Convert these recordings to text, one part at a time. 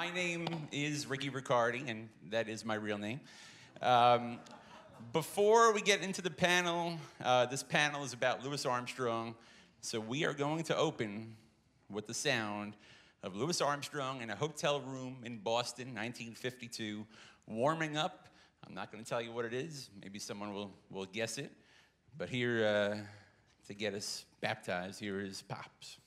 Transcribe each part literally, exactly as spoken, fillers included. My name is Ricky Riccardi, and that is my real name. Um, before we get into the panel, uh, this panel is about Louis Armstrong, so we are going to open with the sound of Louis Armstrong in a hotel room in Boston, nineteen fifty-two, warming up. I'm not going to tell you what it is. Maybe someone will, will guess it. But here, uh, to get us baptized, here is Pops.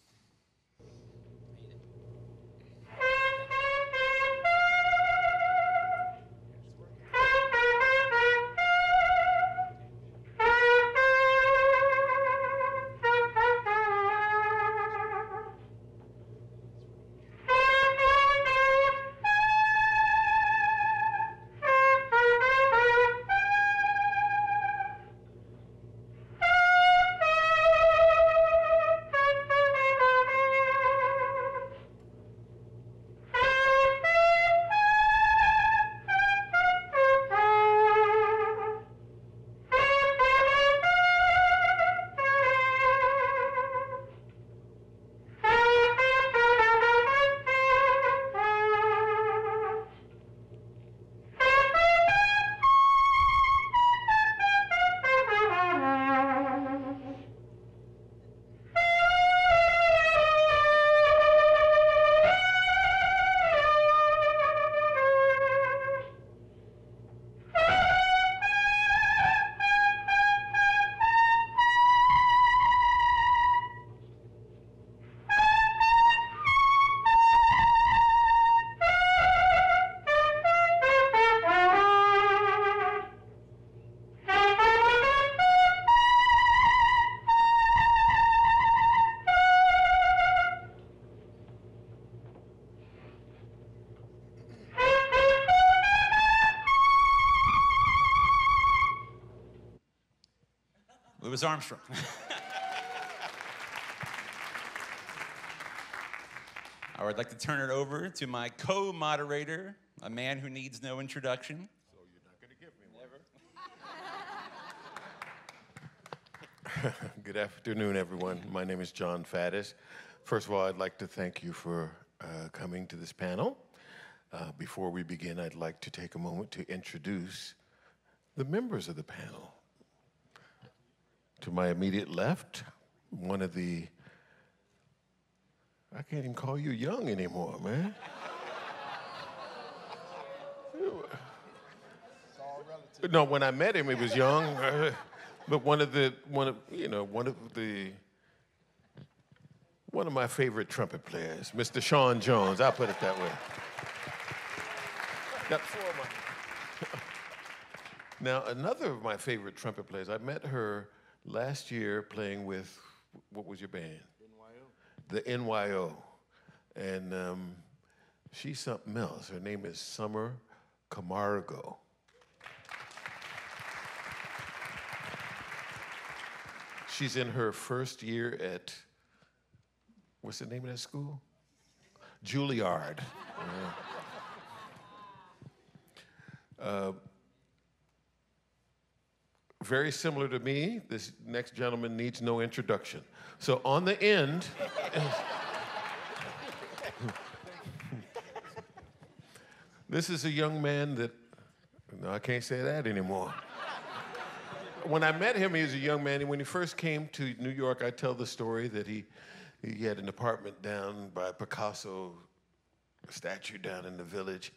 Louis Armstrong. I would like to turn it over to my co-moderator, a man who needs no introduction. So you're not going to give me one. Never. Good afternoon, everyone. My name is John Faddis. First of all, I'd like to thank you for uh, coming to this panel. Uh, before we begin, I'd like to take a moment to introduce the members of the panel. To my immediate left, one of the, I can't even call you young anymore, man. It's all relative. No, when I met him, he was young. Uh, but one of the, one of, you know, one of the, one of my favorite trumpet players, Mister Sean Jones, I'll put it that way. Now, now, another of my favorite trumpet players, I met her last year playing with, what was your band? N Y O. The N Y O. And um, she's something else. Her name is Summer Camargo. She's in her first year at, what's the name of that school? Juilliard. uh, uh, Very similar to me, this next gentleman needs no introduction. So on the end, this is a young man that, no, I can't say that anymore. When I met him, he was a young man, and when he first came to New York, I tell the story that he, he had an apartment down by Picasso statue down in the Village,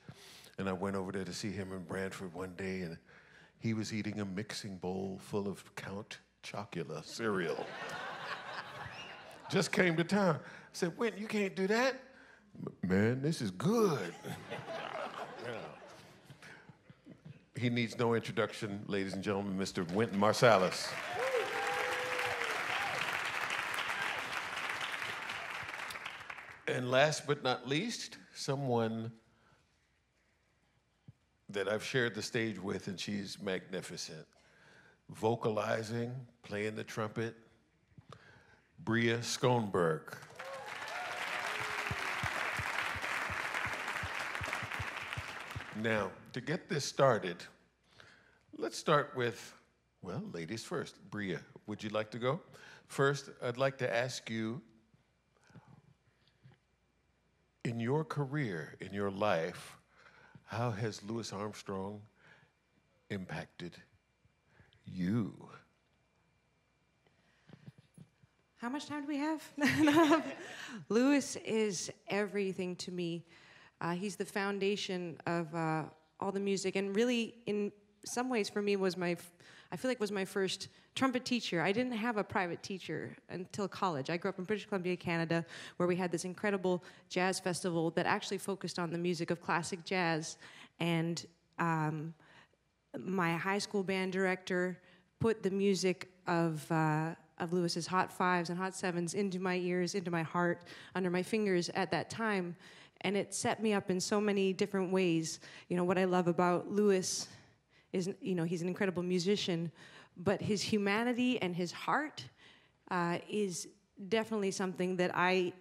and I went over there to see him in Branford one day, and he was eating a mixing bowl full of Count Chocula cereal. Just came to town. I said, Wynton, you can't do that? Man, this is good. Yeah. He needs no introduction, ladies and gentlemen, Mister Wynton Marsalis. And last but not least, someone that I've shared the stage with, and she's magnificent. Vocalizing, playing the trumpet, Bria Skonberg. Now, to get this started, let's start with, well, ladies first. Bria, would you like to go? First, I'd like to ask you In your career, in your life, how has Louis Armstrong impacted you? How much time do we have? Louis is everything to me. Uh, he's the foundation of uh, all the music, and really, in some ways, for me, was my, f I feel like was my first trumpet teacher. I didn't have a private teacher until college. I grew up in British Columbia, Canada, where we had this incredible jazz festival that actually focused on the music of classic jazz. And um, my high school band director put the music of, uh, of Louis's Hot Fives and Hot Sevens into my ears, into my heart, under my fingers at that time. And it set me up in so many different ways. You know, what I love about Louis is, you know, he's an incredible musician, but his humanity and his heart uh, is definitely something that I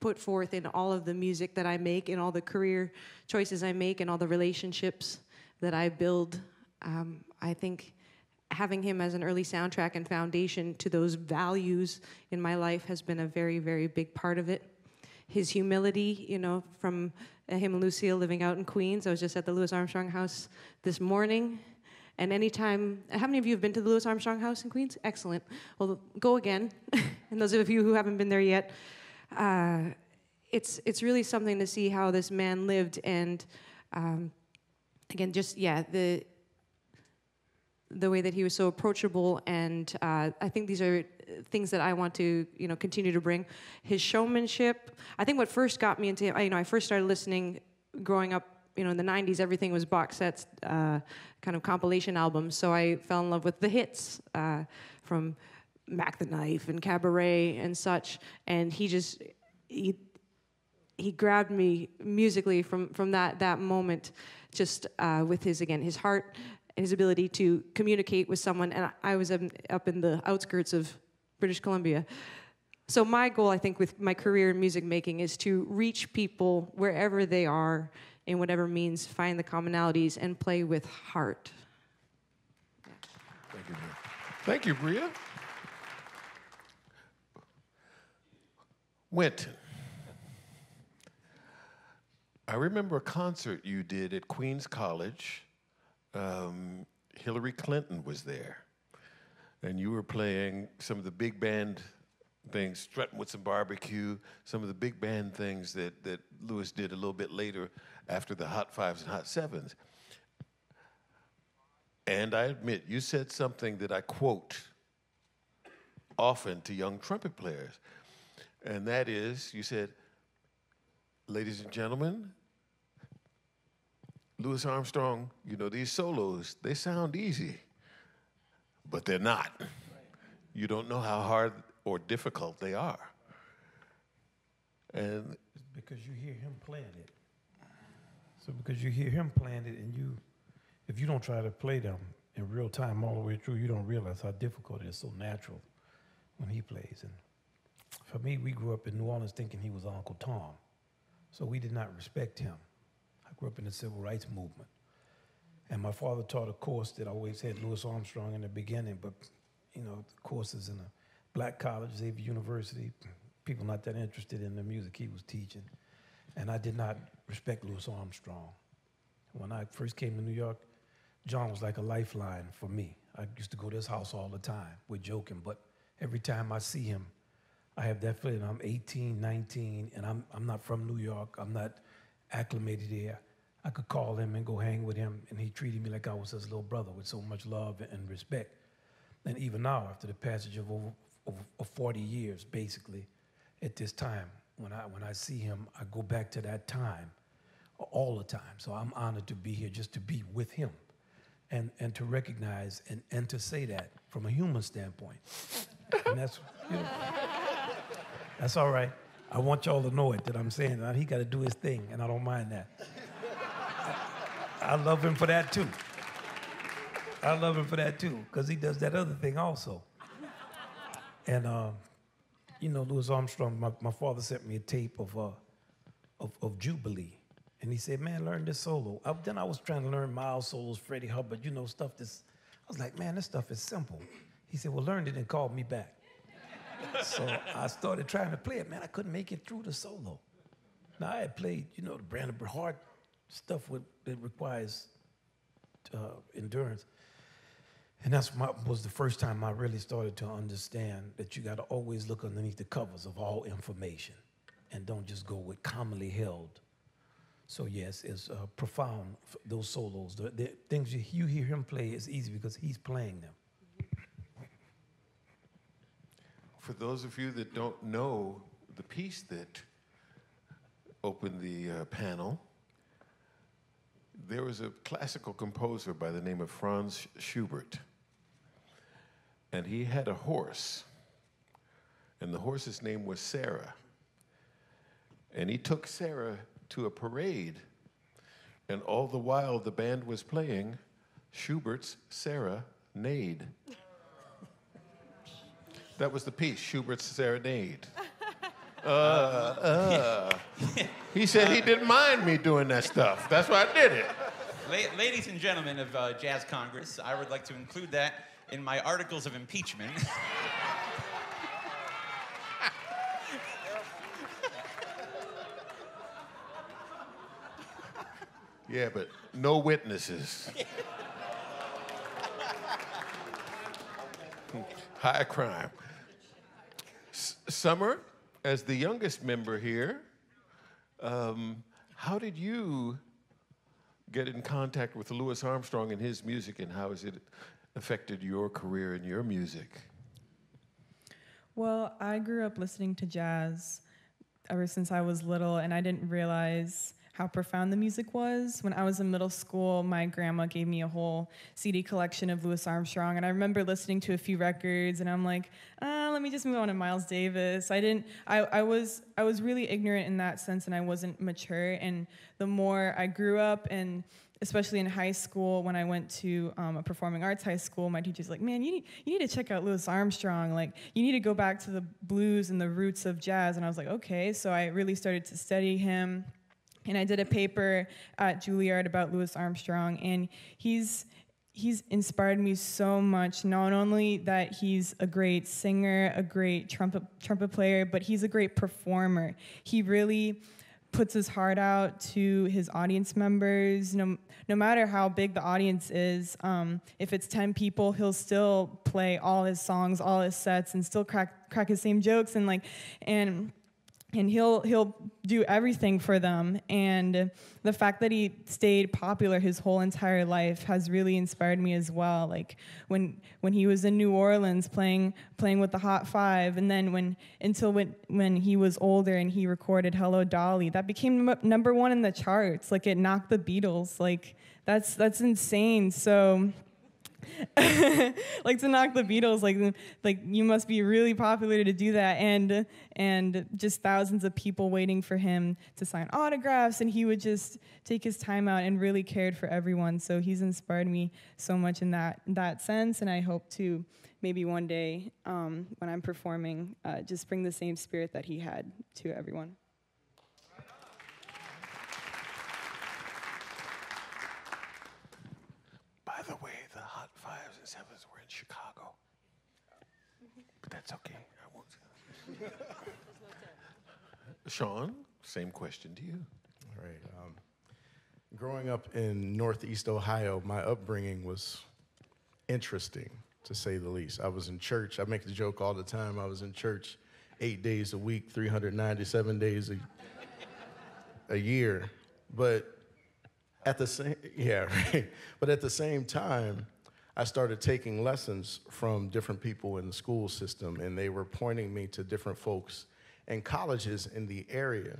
put forth in all of the music that I make, in all the career choices I make, and all the relationships that I build. Um, I think having him as an early soundtrack and foundation to those values in my life has been a very, very big part of it. His humility, you know, from uh, him and Lucille living out in Queens. I was just at the Louis Armstrong house this morning. And anytime, how many of you have been to the Louis Armstrong house in Queens? Excellent. Well, go again. And those of you who haven't been there yet, uh, it's, it's really something to see how this man lived. And um, again, just, yeah, the, the way that he was so approachable. And uh, I think these are things that I want to, you know, continue to bring. His showmanship. I think what first got me into him, you know, I first started listening growing up, you know, in the nineties, everything was box sets, uh, kind of compilation albums. So I fell in love with the hits uh, from Mac the Knife and Cabaret and such. And he just, he, he grabbed me musically from, from that, that moment, just uh, with his, again, his heart and his ability to communicate with someone. And I, I was um, up in the outskirts of British Columbia. So my goal, I think, with my career in music making is to reach people wherever they are, in whatever means, find the commonalities, and play with heart. Yeah. Thank you, Bria. Thank you, Bria. Wynton, I remember a concert you did at Queens College. Um, Hillary Clinton was there, and you were playing some of the big band things, Struttin with Some Barbecue, some of the big band things that, that Louis did a little bit later after the Hot Fives and Hot Sevens. And I admit, you said something that I quote often to young trumpet players, and that is, you said, ladies and gentlemen, Louis Armstrong, you know, these solos, they sound easy, but they're not. Right. You don't know how hard or difficult they are. And it's because you hear him playing it. So because you hear him playing it, and you, if you don't try to play them in real time all the way through, you don't realize how difficult it is. So natural when he plays. And for me, we grew up in New Orleans thinking he was Uncle Tom. So we did not respect him. I grew up in the civil rights movement. And my father taught a course that always had Louis Armstrong in the beginning, but you know, the courses in a black college, Xavier University, people not that interested in the music he was teaching. And I did not respect Louis Armstrong. When I first came to New York, John was like a lifeline for me. I used to go to his house all the time. We're joking, but every time I see him, I have that feeling I'm eighteen, nineteen, and I'm, I'm not from New York. I'm not acclimated here. I could call him and go hang with him, and he treated me like I was his little brother with so much love and respect. And even now, after the passage of over of forty years, basically, at this time. When I, when I see him, I go back to that time all the time. So I'm honored to be here just to be with him and, and to recognize and, and to say that from a human standpoint. And that's, you know, that's all right. I want y'all to know it, that I'm saying that he got to do his thing, and I don't mind that. I, I love him for that, too. I love him for that, too, because he does that other thing also. And, um, you know, Louis Armstrong, my, my father sent me a tape of, uh, of, of Jubilee. And he said, man, learn this solo. I, then I was trying to learn Miles solos, Freddie Hubbard, you know, stuff that's, I was like, man, this stuff is simple. He said, well, learn it and call me back. So I started trying to play it. Man, I couldn't make it through the solo. Now, I had played, you know, the Brandon Hart stuff with, that requires uh, endurance. And that's my, was the first time I really started to understand that you got to always look underneath the covers of all information and don't just go with commonly held. So yes, it's uh, profound, those solos. The, the things you, you hear him play is easy because he's playing them. For those of you that don't know the piece that opened the uh, panel, there was a classical composer by the name of Franz Schubert, and he had a horse, and the horse's name was Sarah, and he took Sarah to a parade, and all the while the band was playing, Schubert's Sarah neighed. That was the piece, Schubert's Serenade. Uh, uh. He said he didn't mind me doing that stuff. That's why I did it. La ladies and gentlemen of uh, Jazz Congress, I would like to include that in my articles of impeachment. Yeah, but no witnesses. High crime. S Summer, as the youngest member here, um, how did you get in contact with Louis Armstrong and his music, and how has it affected your career and your music? Well, I grew up listening to jazz ever since I was little, and I didn't realize how profound the music was. When I was in middle school, my grandma gave me a whole C D collection of Louis Armstrong, and I remember listening to a few records, and I'm like, ah, let me just move on to Miles Davis. I didn't, I, I was, I was really ignorant in that sense, and I wasn't mature. And the more I grew up, and especially in high school, when I went to um, a performing arts high school, my teacher's like, man, you need, you need to check out Louis Armstrong. Like, you need to go back to the blues and the roots of jazz. And I was like, okay. So I really started to study him. And I did a paper at Juilliard about Louis Armstrong, and he's he's inspired me so much. Not only that he's a great singer, a great trumpet trumpet player, but he's a great performer. He really puts his heart out to his audience members. No, no matter how big the audience is, um, if it's ten people, he'll still play all his songs, all his sets, and still crack crack his same jokes and like and. And he'll he'll do everything for them. And the fact that he stayed popular his whole entire life has really inspired me as well. Like when when he was in New Orleans playing playing with the Hot Five, and then when until when when he was older and he recorded "Hello Dolly," that became number one in the charts. Like it knocked the Beatles. Like that's that's insane. So. Like to knock the Beatles, like like you must be really popular to do that, and and just thousands of people waiting for him to sign autographs, and he would just take his time out and really cared for everyone. So he's inspired me so much in that that sense, and I hope to maybe one day um, when I'm performing, uh, just bring the same spirit that he had to everyone. By the way, the Hot Fives and Sevens were in Chicago. But that's okay, I won't. Sean, same question to you. All right. Um, growing up in Northeast Ohio, my upbringing was interesting, to say the least. I was in church. I make the joke all the time. I was in church eight days a week, three hundred ninety-seven days a, a year. But At the same, yeah, right. But at the same time, I started taking lessons from different people in the school system, and they were pointing me to different folks and colleges in the area.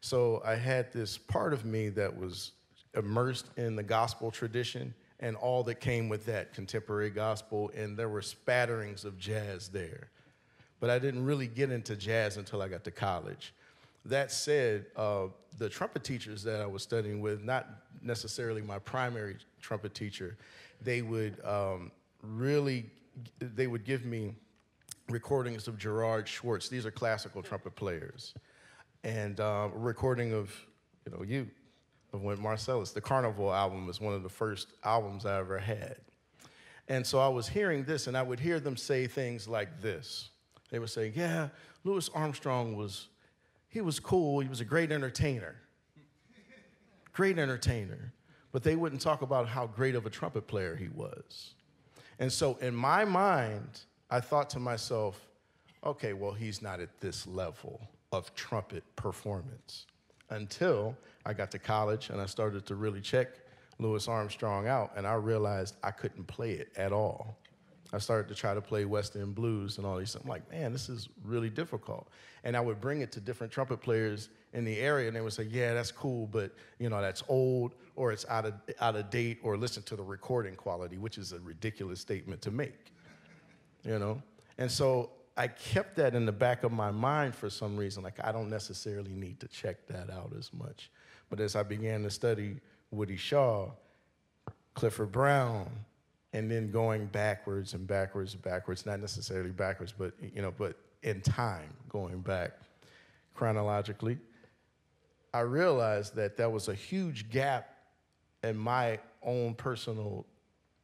So I had this part of me that was immersed in the gospel tradition and all that came with that, contemporary gospel, and there were spatterings of jazz there. But I didn't really get into jazz until I got to college. That said, uh, the trumpet teachers that I was studying with, not necessarily my primary trumpet teacher, they would um, really, they would give me recordings of Gerard Schwartz. These are classical trumpet players. And uh, a recording of, you know, you, of Wynton Marsalis. The Carnival album is one of the first albums I ever had. And so I was hearing this, and I would hear them say things like this. They would say, yeah, Louis Armstrong was he was cool. He was a great entertainer. Great entertainer. But they wouldn't talk about how great of a trumpet player he was. And so in my mind, I thought to myself, okay, well, he's not at this level of trumpet performance. Until I got to college and I started to really check Louis Armstrong out, and I realized I couldn't play it at all. I started to try to play West End Blues and all these. I'm like, man, this is really difficult. And I would bring it to different trumpet players in the area, and they would say, yeah, that's cool, but you know, that's old, or it's out of, out of date, or listen to the recording quality, which is a ridiculous statement to make, you know? And so I kept that in the back of my mind for some reason. Like, I don't necessarily need to check that out as much. But as I began to study Woody Shaw, Clifford Brown, and then going backwards and backwards and backwards, not necessarily backwards, but, you know, but in time, going back chronologically, I realized that there was a huge gap in my own personal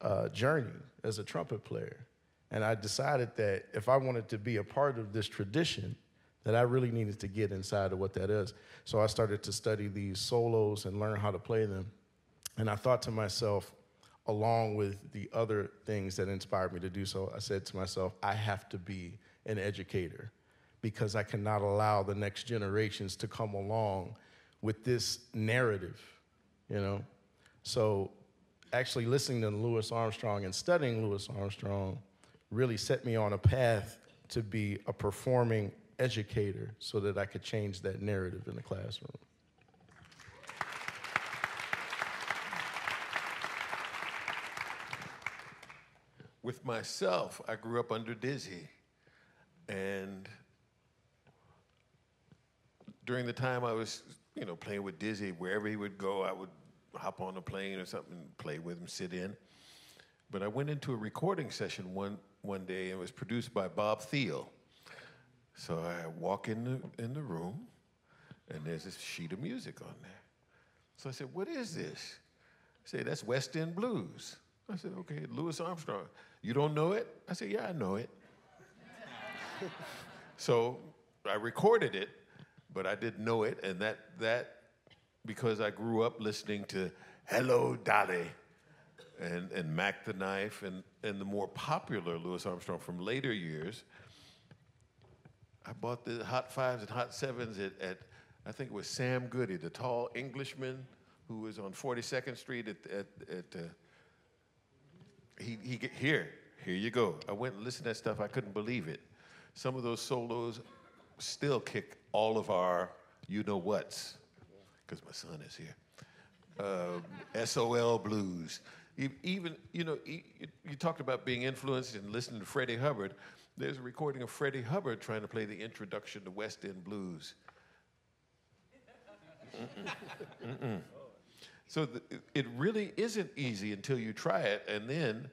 uh, journey as a trumpet player. And I decided that if I wanted to be a part of this tradition, that I really needed to get inside of what that is. So I started to study these solos and learn how to play them. And I thought to myself, along with the other things that inspired me to do so, I said to myself, I have to be an educator, because I cannot allow the next generations to come along with this narrative, you know? So actually listening to Louis Armstrong and studying Louis Armstrong really set me on a path to be a performing educator so that I could change that narrative in the classroom. With myself, I grew up under Dizzy. And during the time I was, you know, playing with Dizzy, wherever he would go, I would hop on a plane or something, play with him, sit in. But I went into a recording session one, one day, and it was produced by Bob Thiele. So I walk in the, in the room, and there's this sheet of music on there. So I said, what is this? I said, that's West End Blues. I said, okay, Louis Armstrong. You don't know it? I said, yeah, I know it. So I recorded it, but I didn't know it, and that, that because I grew up listening to Hello Dolly and, and Mac the Knife and, and the more popular Louis Armstrong from later years. I bought the Hot Fives and Hot Sevens at, at, I think it was Sam Goody, the tall Englishman who was on forty-second Street at, at, at uh, he, he get, here, here you go. I went and listened to that stuff, I couldn't believe it. Some of those solos still kick all of our you-know-whats, because my son is here. Um, S O L Blues. Even, you know, you talked about being influenced and listening to Freddie Hubbard. There's a recording of Freddie Hubbard trying to play the introduction to West End Blues. Mm-mm. Mm-mm. So the, it really isn't easy until you try it, and then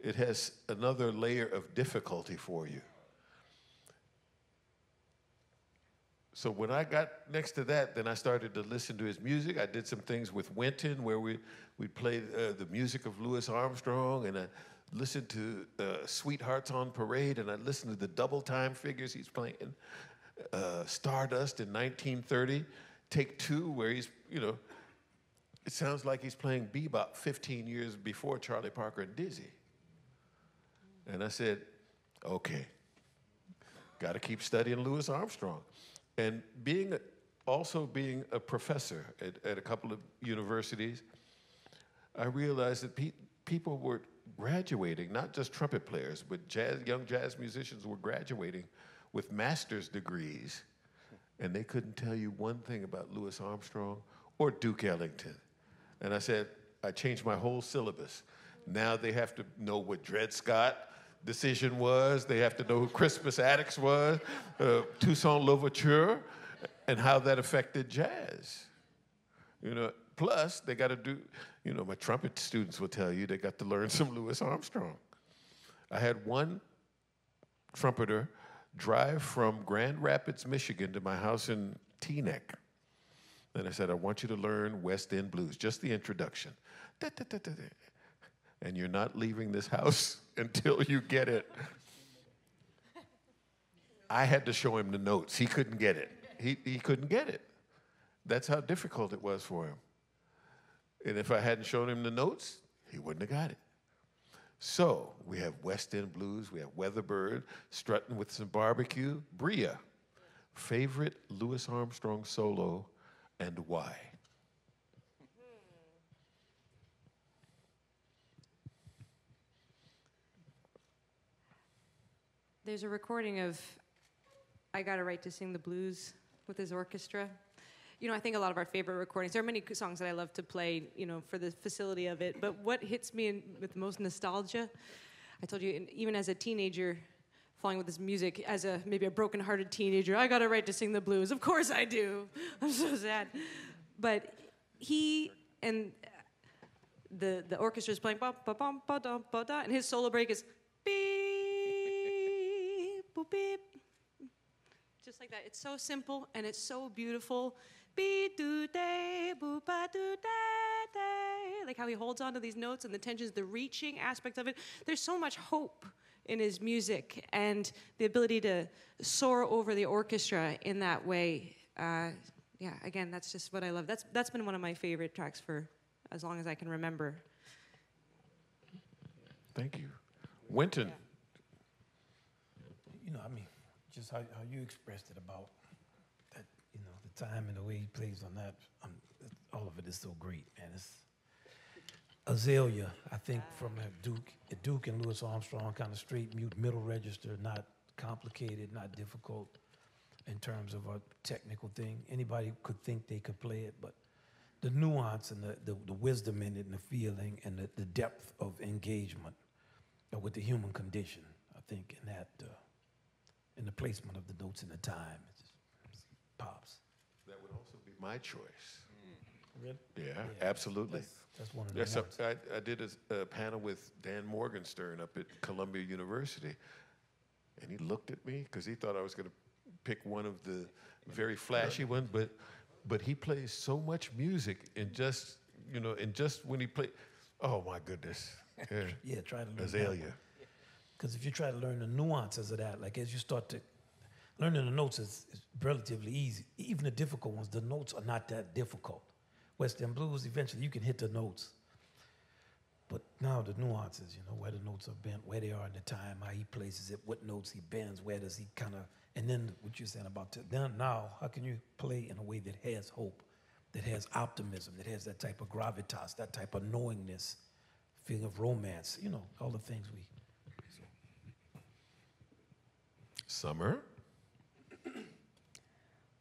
it has another layer of difficulty for you. So when I got next to that, then I started to listen to his music. I did some things with Wynton where we, we played uh, the music of Louis Armstrong, and I listened to uh, Sweethearts on Parade, and I listened to the double time figures he's playing. Uh, Stardust in nineteen thirty, Take Two, where he's, you know, it sounds like he's playing bebop fifteen years before Charlie Parker and Dizzy. And I said, okay, gotta keep studying Louis Armstrong. And being, also being a professor at, at a couple of universities, I realized that pe people were graduating, not just trumpet players, but jazz, young jazz musicians were graduating with master's degrees, and they couldn't tell you one thing about Louis Armstrong or Duke Ellington. And I said, I changed my whole syllabus. Now they have to know what Dred Scott decision was, they have to know who Crispus Attucks was, uh, Toussaint Louverture, and how that affected jazz. You know, plus they got to do, you know, my trumpet students will tell you they got to learn some Louis Armstrong. I had one trumpeter drive from Grand Rapids, Michigan to my house in Teaneck. And I said, I want you to learn West End Blues, just the introduction. Da, da, da, da, da. And you're not leaving this house until you get it. I had to show him the notes. He couldn't get it. he, he couldn't get it. That's how difficult it was for him. And if I hadn't shown him the notes, he wouldn't have got it. So we have West End Blues, we have Weatherbird, Struttin with Some Barbecue, Bria, favorite Louis Armstrong solo, and why? There's a recording of I Got a Right to Sing the Blues with his orchestra. You know, I think a lot of our favorite recordings, there are many songs that I love to play, you know, for the facility of it, but what hits me in, with the most nostalgia, I told you, in, even as a teenager, falling with this music, as a maybe a broken-hearted teenager, I got a right to sing the blues. Of course I do. I'm so sad. But he and the, the orchestra's playing, ba ba bum ba dum ba da, and his solo break is beep, boop, beep. Just like that. It's so simple, and it's so beautiful. Like how he holds on to these notes and the tensions, the reaching aspect of it. There's so much hope in his music and the ability to soar over the orchestra in that way. Uh, yeah, again, that's just what I love. That's, that's been one of my favorite tracks for as long as I can remember. Thank you. Wynton. Yeah. You know, I mean, just how, how you expressed it about that, you know, the time and the way he plays on that, um, all of it is so great, man. It's Azalea, I think, from a Duke, a Duke and Louis Armstrong, kind of straight mute middle register, not complicated, not difficult in terms of a technical thing. Anybody could think they could play it, but the nuance and the, the, the wisdom in it and the feeling and the, the depth of engagement with the human condition, I think, in that, uh, in the placement of the notes and the time, it just, it just pops. That would also be my choice. Really? Yeah, yeah, absolutely. That's, that's one of the yeah, so I, I did a, a panel with Dan Morgenstern up at Columbia University, and he looked at me because he thought I was going to pick one of the very flashy ones, but but he plays so much music, and just you know, and just when he played, oh my goodness, yeah, yeah try to learn Azalea, because if you try to learn the nuances of that, like as you start to learning the notes is, is relatively easy, even the difficult ones. The notes are not that difficult. West End Blues, eventually you can hit the notes. But now the nuances, you know, where the notes are bent, where they are in the time, how he places it, what notes he bends, where does he kind of, and then what you're saying about, then now, how can you play in a way that has hope, that has optimism, that has that type of gravitas, that type of knowingness, feeling of romance, you know, all the things we. So. Summer?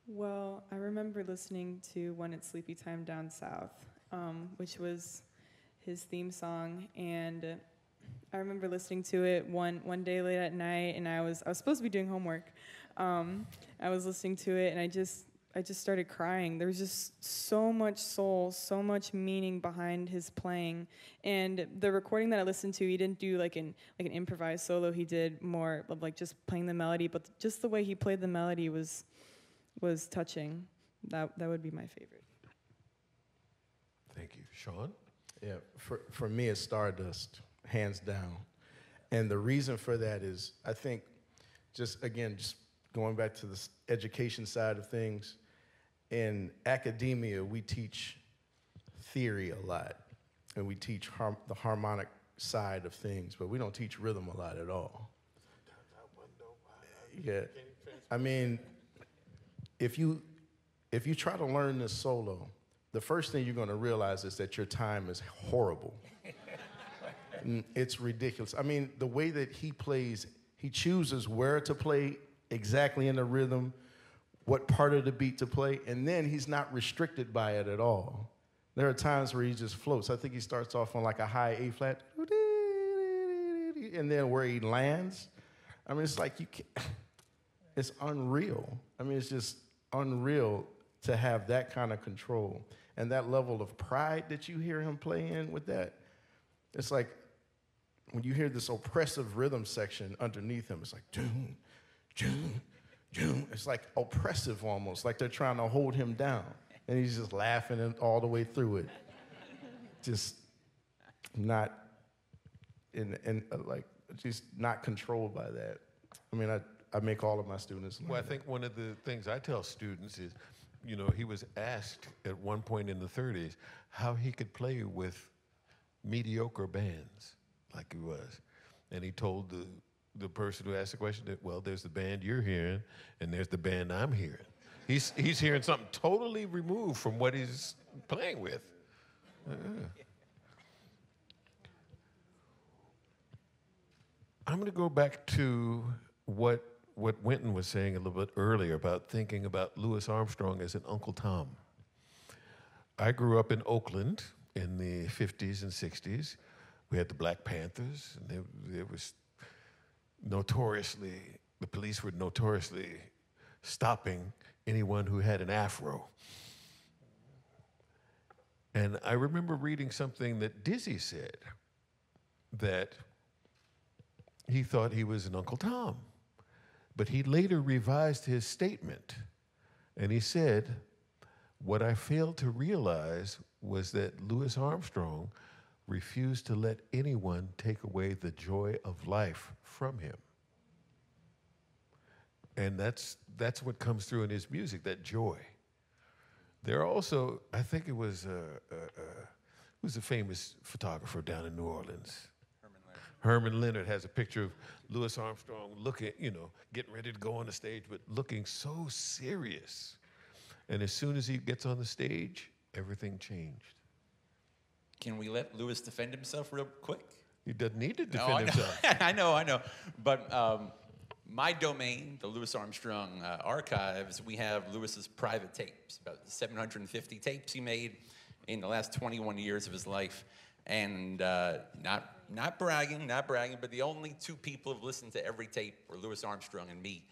Well, I remember listening to When It's Sleepy Time Down South, um, which was his theme song, and I remember listening to it one one day late at night, and I was I was supposed to be doing homework. Um, I was listening to it, and I just I just started crying. There was just so much soul, so much meaning behind his playing, and the recording that I listened to, he didn't do like an like an improvised solo. He did more of like just playing the melody, but th- just the way he played the melody was. was touching. That that would be my favorite. Thank you. Sean? Yeah, for, for me, it's Stardust, hands down. And the reason for that is, I think, just again, just going back to the education side of things, in academia, we teach theory a lot, and we teach har- the harmonic side of things, but we don't teach rhythm a lot at all. Yeah, I mean, If you, if you try to learn this solo, the first thing you're going to realize is that your time is horrible. It's ridiculous. I mean, the way that he plays, he chooses where to play exactly in the rhythm, what part of the beat to play, and then he's not restricted by it at all. There are times where he just floats. I think he starts off on like a high A flat, and then where he lands, I mean, it's like you can't, it's unreal. I mean, it's just unreal to have that kind of control and that level of pride that you hear him play in with that. It's like when you hear this oppressive rhythm section underneath him, it's like, doom, doom, doom. It's like oppressive almost, like they're trying to hold him down. And he's just laughing all the way through it. Just not in, in, like, just not controlled by that. I mean, I, I make all of my students learn. Well, I think one of the things I tell students is, you know, he was asked at one point in the thirties how he could play with mediocre bands like he was. And he told the, the person who asked the question that, well, there's the band you're hearing and there's the band I'm hearing. He's, he's hearing something totally removed from what he's playing with. Uh, I'm going to go back to what what Wynton was saying a little bit earlier about thinking about Louis Armstrong as an Uncle Tom. I grew up in Oakland in the fifties and sixties. We had the Black Panthers, and there was notoriously, the police were notoriously stopping anyone who had an afro. And I remember reading something that Dizzy said, that he thought he was an Uncle Tom. But he later revised his statement, and he said, what I failed to realize was that Louis Armstrong refused to let anyone take away the joy of life from him. And that's, that's what comes through in his music, that joy. There also, I think it was, uh, uh, uh, who's a famous photographer down in New Orleans? Herman Leonard has a picture of Louis Armstrong looking, you know, getting ready to go on the stage, but looking so serious. And as soon as he gets on the stage, everything changed. Can we let Louis defend himself real quick? He doesn't need to defend no, I himself. I know, I know. But um, my domain, the Louis Armstrong uh, archives, we have Louis's private tapes, about seven hundred fifty tapes he made in the last twenty-one years of his life. And uh, not, not bragging, not bragging, but the only two people who've listened to every tape were Louis Armstrong and me.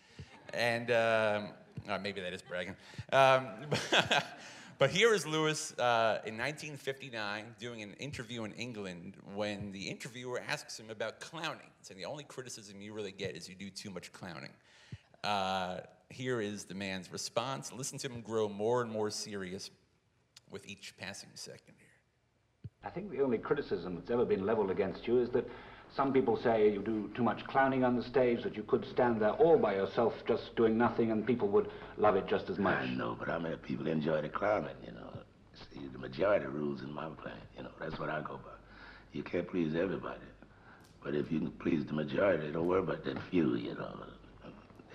And um, oh, maybe that is bragging. Um, but here is Louis uh, in nineteen fifty-nine doing an interview in England when the interviewer asks him about clowning. So the only criticism you really get is you do too much clowning. Uh, here is the man's response. Listen to him grow more and more serious with each passing second. I think the only criticism that's ever been leveled against you is that some people say you do too much clowning on the stage, that you could stand there all by yourself just doing nothing and people would love it just as much. I know, but I mean, people enjoy the clowning, you know. See, the majority rules in my plan, you know, that's what I go by. You can't please everybody, but if you can please the majority, don't worry about that few, you know.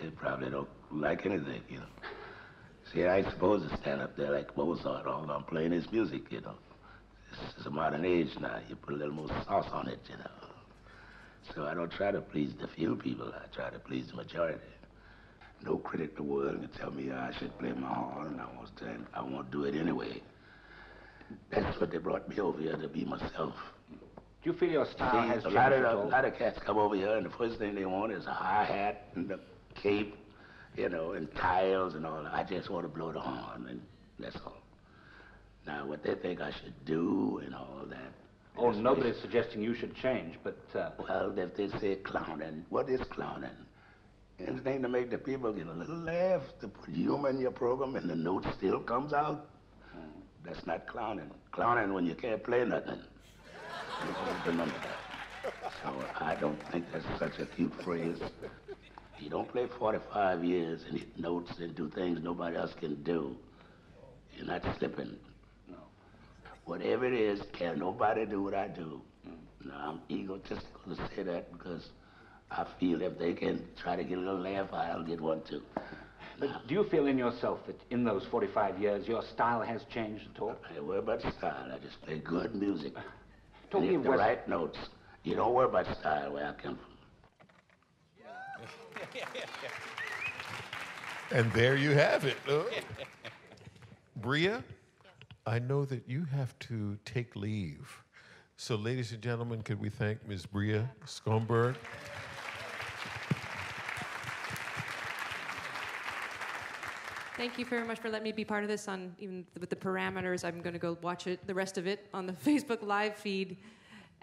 They probably don't like anything, you know. See, I ain't supposed to stand up there like Mozart, all I'm playing his music, you know. It's a modern age now. You put a little more sauce on it, you know. So I don't try to please the few people. I try to please the majority. No critic in the world can tell me I should play my horn, and I won't stand. I won't do it anyway. That's what they brought me over here to be myself. Do you feel your style See, has a lot, of, a lot of cats come over here, and the first thing they want is a hi-hat and a cape, you know, and tiles and all that. I just want to blow the horn, and that's all. Now, what they think I should do and all that. Oh, nobody's suggesting you should change, but... Uh... Well, if they say clowning, what is clowning? Anything to make the people get a little laugh, to put humor in your program and the note still comes out. Mm. That's not clowning. Clowning when you can't play nothing. You always remember that. So I don't think that's such a cute phrase. You don't play forty-five years and hit notes and do things nobody else can do. You're not slipping. Whatever it is, can nobody do what I do. Mm. Now, I'm egotistical to say that because I feel if they can try to get a little laugh, I'll get one too. But now, do you feel in yourself that in those forty-five years, your style has changed at all? I don't worry about style. I just play good music. Don't and hit the West... right notes. You don't worry about style where I come from. Yeah. And there you have it. Uh, Bria? I know that you have to take leave. So ladies and gentlemen, could we thank Miz Bria Skonberg? Thank you very much for letting me be part of this on, even with the parameters, I'm gonna go watch it, the rest of it on the Facebook Live feed.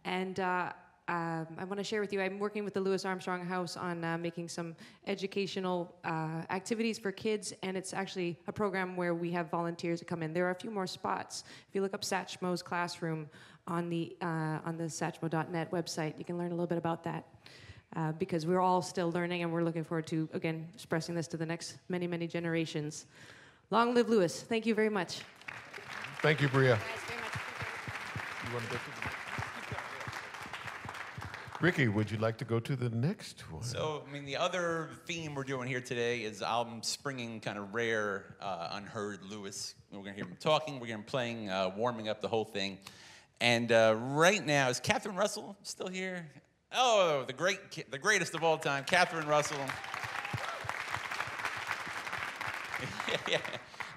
And uh, um, I wanna share with you, I'm working with the Louis Armstrong House on uh, making some educational uh, activities for kids, and it's actually a program where we have volunteers that come in. There are a few more spots. If you look up Satch Mo's classroom on the, uh, on the satchmo dot net website, you can learn a little bit about that. uh, because we're all still learning, and we're looking forward to, again, expressing this to the next many, many generations. Long live Louis. Thank you very much. Thank you, Bria. You want to go to the... Ricky, would you like to go to the next one? So, I mean, the other theme we're doing here today is album springing kind of rare, uh, unheard Louis. We're going to hear him talking, we're going to hear him playing, uh, warming up the whole thing. And uh, right now, is Catherine Russell still here? Oh, the great, the greatest of all time, Catherine Russell. yeah, yeah.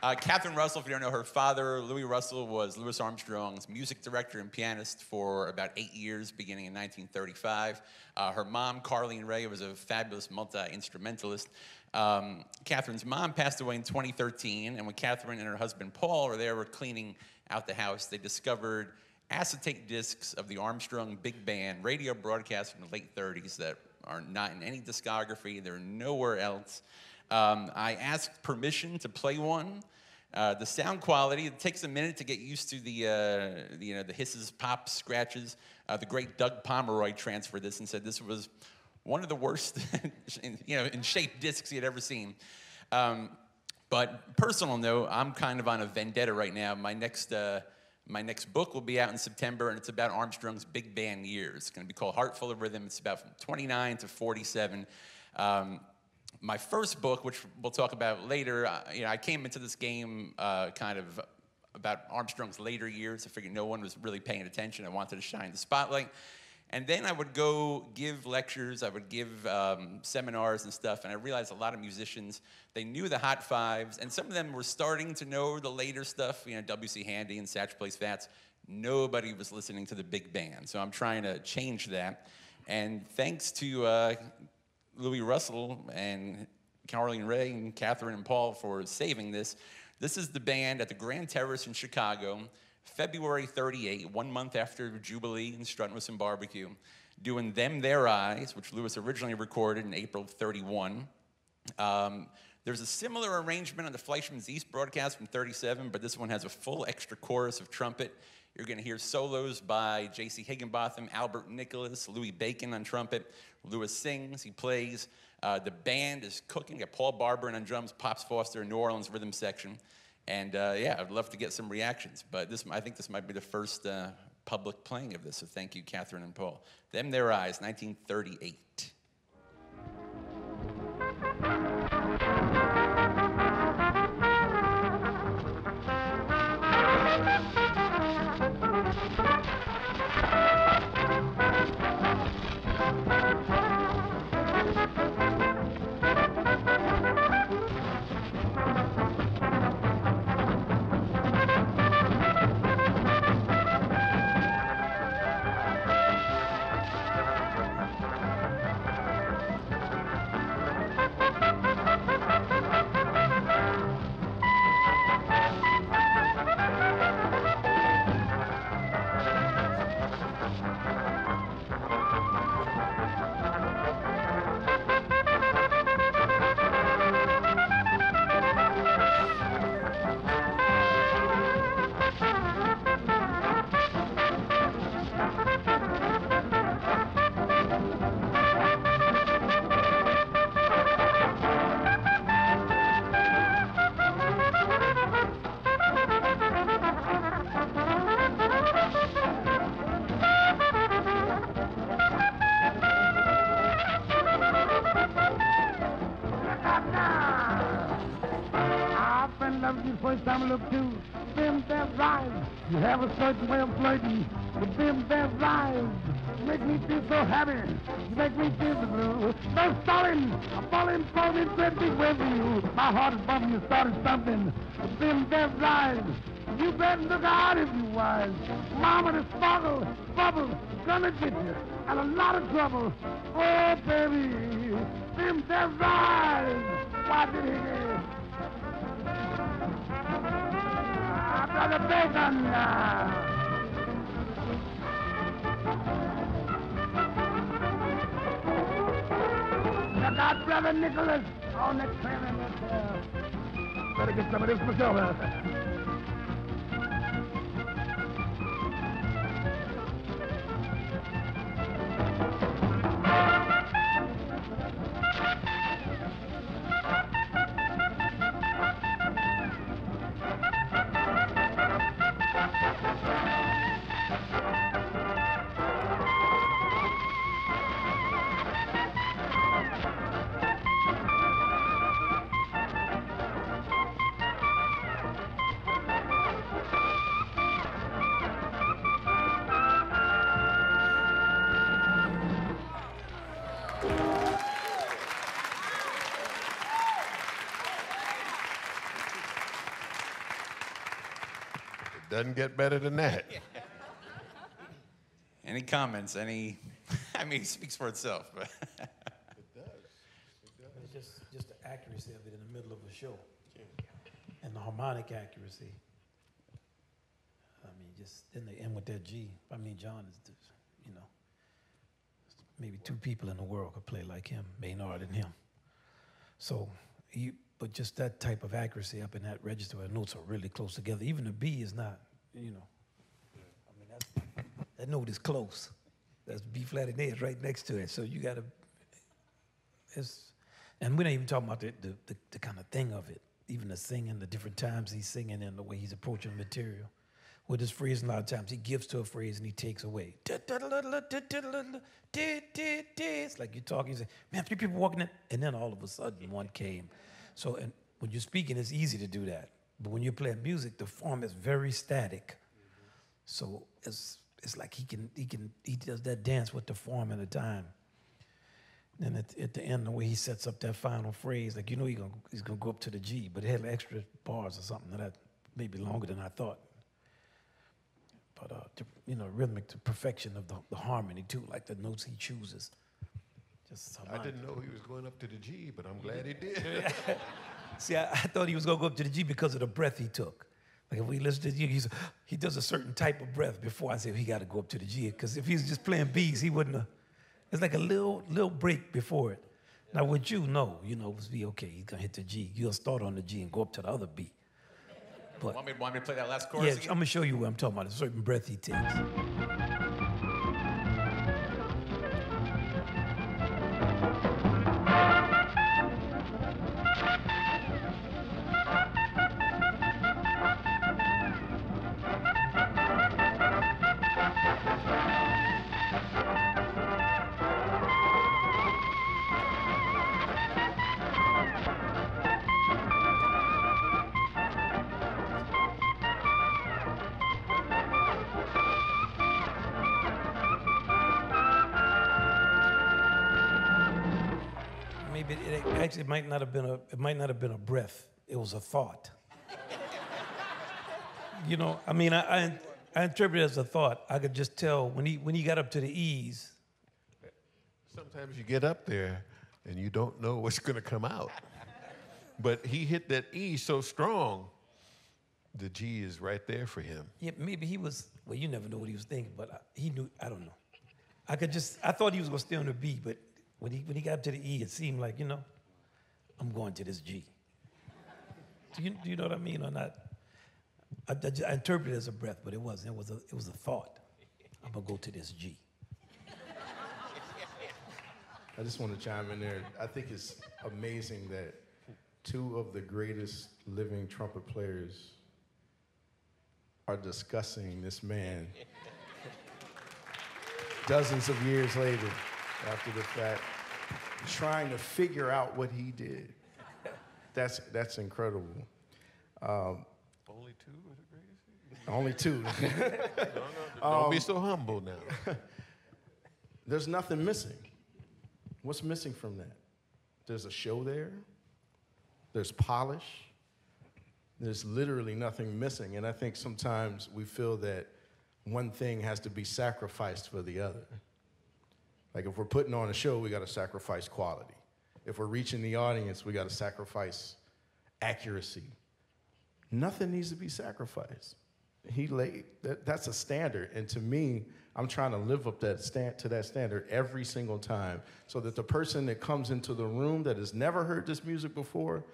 Uh, Catherine Russell, if you don't know her father, Louis Russell, was Louis Armstrong's music director and pianist for about eight years, beginning in nineteen thirty-five. Uh, her mom, Carleen Ray, was a fabulous multi-instrumentalist. Um, Catherine's mom passed away in twenty thirteen, and when Catherine and her husband, Paul, were there, were cleaning out the house, they discovered acetate discs of the Armstrong Big Band radio broadcasts from the late thirties that are not in any discography. They're nowhere else. Um, I asked permission to play one. Uh, the sound quality, it takes a minute to get used to the, uh, the you know, the hisses, pops, scratches. Uh, the great Doug Pomeroy transferred this and said this was one of the worst, in, you know, in shape discs he had ever seen. Um, but personal note, I'm kind of on a vendetta right now. My next, uh, my next book will be out in September, and it's about Armstrong's Big Band years. It's going to be called Heart Full of Rhythm. It's about from twenty-nine to forty-seven. Um, My first book, which we'll talk about later, I, you know, I came into this game uh, kind of about Armstrong's later years. I figured no one was really paying attention. I wanted to shine the spotlight. And then I would go give lectures. I would give um, seminars and stuff. And I realized a lot of musicians, they knew the Hot Fives. And some of them were starting to know the later stuff, you know, W C Handy and Satch Plays Fats. Nobody was listening to the big band. So I'm trying to change that. And thanks to... Uh, Louis Russell and Carleen Ray and Catherine and Paul for saving this. This is the band at the Grand Terrace in Chicago, February thirty-eighth, one month after Jubilee and Struttin with Some Barbecue, doing Them Their Eyes, which Louis originally recorded in April thirty-one. Um, there's a similar arrangement on the Fleischman's East broadcast from thirty-seven, but this one has a full extra chorus of trumpet. You're going to hear solos by J C Higginbotham, Albert Nicholas, Louis Bacon on trumpet. Louis sings, he plays. Uh, the band is cooking. Got Paul Barbarin on drums, Pops Foster, New Orleans rhythm section. And uh, yeah, I'd love to get some reactions. But this, I think this might be the first uh, public playing of this. So thank you, Catherine and Paul. Them Their Eyes, nineteen thirty-eight. Doesn't get better than that. Yeah. Any comments? Any? I mean, it speaks for itself. But it does. It does. It's just, just the accuracy of it in the middle of a show, yeah. And the harmonic accuracy. I mean, just then they end with that G. I mean, John is, just, you know, maybe two people in the world could play like him, Maynard and him. So you, but just that type of accuracy up in that register where notes are really close together. Even the B is not, you know. I mean, that's, that note is close. That's B flat and A is right next to it. So you gotta, it's, and we're not even talking about the, the, the, the kind of thing of it. Even the singing, the different times he's singing and the way he's approaching the material. With his phrase, a lot of times he gives to a phrase and he takes away. It's like you're talking, you say, man, three people walking in, and then all of a sudden one came. So and when you're speaking, it's easy to do that. But when you're playing music, the form is very static. So it's it's like he can he can he does that dance with the form and the time. Then at, at the end, the way he sets up that final phrase, like you know he gonna, he's gonna go up to the G, but it had extra bars or something that I, maybe longer than I thought. But, uh, to, you know, rhythmic to perfection of the, the harmony, too, like the notes he chooses. Just I didn't know he was going up to the G, but I'm glad he did. See, I, I thought he was going to go up to the G because of the breath he took. Like, if we listen to the G, he's, he does a certain type of breath before I say, well, he got to go up to the G, because if he was just playing Bs, he wouldn't have. It's like a little little break before it. Yeah. Now, with you, no, you know, it's be okay, he's going to hit the G. You'll start on the G and go up to the other B. But, want, me, want me to play that last chorus? Yeah, again? I'm gonna show you what I'm talking about. A certain breath he takes. It might not have been a. It might not have been a breath. It was a thought. You know, I mean, I, I, I interpret it as a thought. I could just tell when he when he got up to the E's. Sometimes you get up there, and you don't know what's going to come out. But he hit that E so strong. The G is right there for him. Yeah, maybe he was. Well, you never know what he was thinking, but I, he knew. I don't know. I could just. I thought he was going to stay on the B, but when he when he got up to the E, it seemed like you know. I'm going to this G. Do you, do you know what I mean or not? I, I, I interpret it as a breath, but it wasn't. It was a, it was a thought. I'm going to go to this G. I just want to chime in there. I think it's amazing that two of the greatest living trumpet players are discussing this man dozens of years later after the fact. Trying to figure out what he did. That's, that's incredible. Um, only two of the greatest? Only two. no, no, don't um, be so humble now. There's nothing missing. What's missing from that? There's a show there. There's polish. There's literally nothing missing. And I think sometimes we feel that one thing has to be sacrificed for the other. Like if we're putting on a show, we gotta sacrifice quality. If we're reaching the audience, we gotta sacrifice accuracy. Nothing needs to be sacrificed. He laid, that, that's a standard. And to me, I'm trying to live up that stand, to that standard every single time so that the person that comes into the room that has never heard this music before,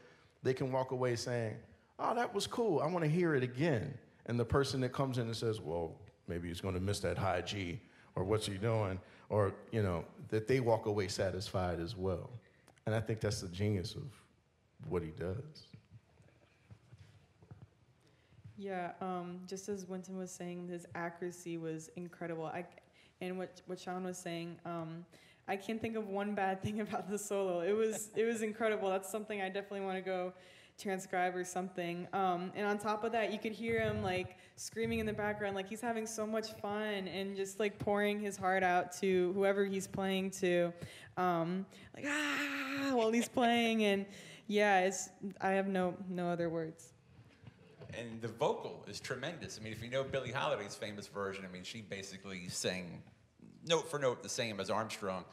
they can walk away saying, oh, that was cool, I wanna hear it again. And the person that comes in and says, well, maybe he's gonna miss that high G or what's he doing? Or, you know, that they walk away satisfied as well. And I think that's the genius of what he does. Yeah, um, just as Wynton was saying, his accuracy was incredible. I, and what, what Sean was saying, um, I can't think of one bad thing about the solo. It was, it was incredible. That's something I definitely want to go transcribe or something. Um, and on top of that, you could hear him like screaming in the background, like he's having so much fun and just like pouring his heart out to whoever he's playing to, um, like ah, while he's playing. And yeah, it's, I have no, no other words. and the vocal is tremendous. I mean, if you know Billie Holiday's famous version, I mean, she basically sang note for note the same as Armstrong.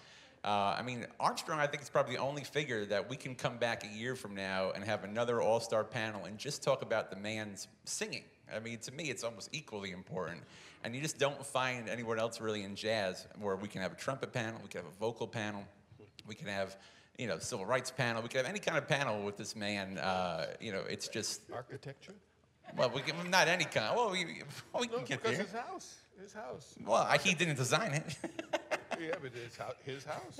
Uh, I mean, Armstrong, I think, is probably the only figure that we can come back a year from now and have another all-star panel and just talk about the man's singing. I mean, to me, it's almost equally important. And you just don't find anywhere else really in jazz where we can have a trumpet panel, we can have a vocal panel, we can have, you know, civil rights panel, we can have any kind of panel with this man. Uh, you know, it's just... Architecture? Well, we can, not any kind. Well, we, well, we no, can get there. Because his house, his house. Well, I, he didn't design it. Yeah, but it's his house.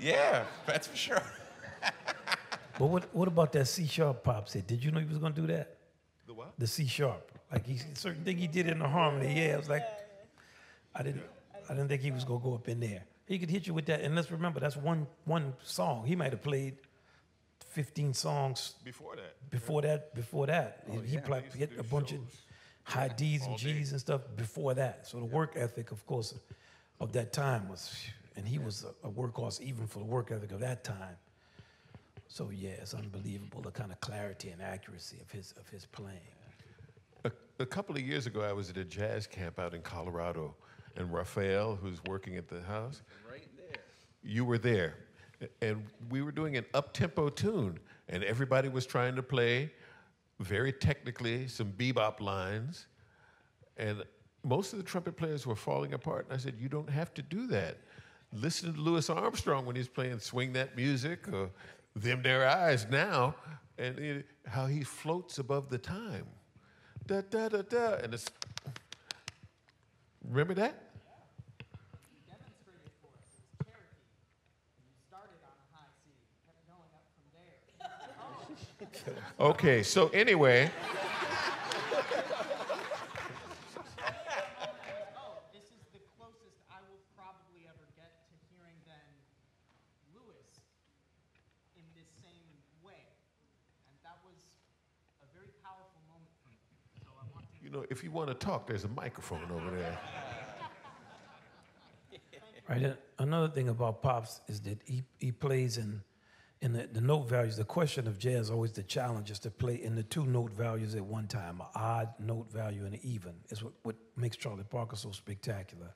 Yeah, that's for sure. But what what about that C-sharp Pop said? Did you know he was going to do that? The what? The C-sharp. Like, he, certain thing he did in the harmony. Yeah, I was like, I didn't, I didn't think he was going to go up in there. He could hit you with that. And let's remember, that's one one song. He might have played fifteen songs before that. Before that, before that, oh, he yeah. played he a bunch shows. of high D's and G's and stuff before that. So the yeah. work ethic, of course, of that time was, and he was a, a workhorse even for the work ethic of that time. So yeah, it's unbelievable, the kind of clarity and accuracy of his of his playing. A, a couple of years ago, I was at a jazz camp out in Colorado, and Raphael, who's working at the house, right there. You were there, and we were doing an up-tempo tune, and everybody was trying to play very technically some bebop lines, and most of the trumpet players were falling apart, and I said, you don't have to do that. Listen to Louis Armstrong when he's playing Swing That Music or Them Their Eyes now, and it, how he floats above the time. Da-da-da-da, and it's... Remember that? Yeah. He demonstrated for us. It was Cherokee. You started on a high C, kept going up from there. Oh. Okay, so anyway... know, if you want to talk, there's a microphone over there. Right. And another thing about Pops is that he, he plays in, in the, the note values. The question of jazz, always the challenge, is to play in the two note values at one time, an odd note value and an even. It's what, what makes Charlie Parker so spectacular.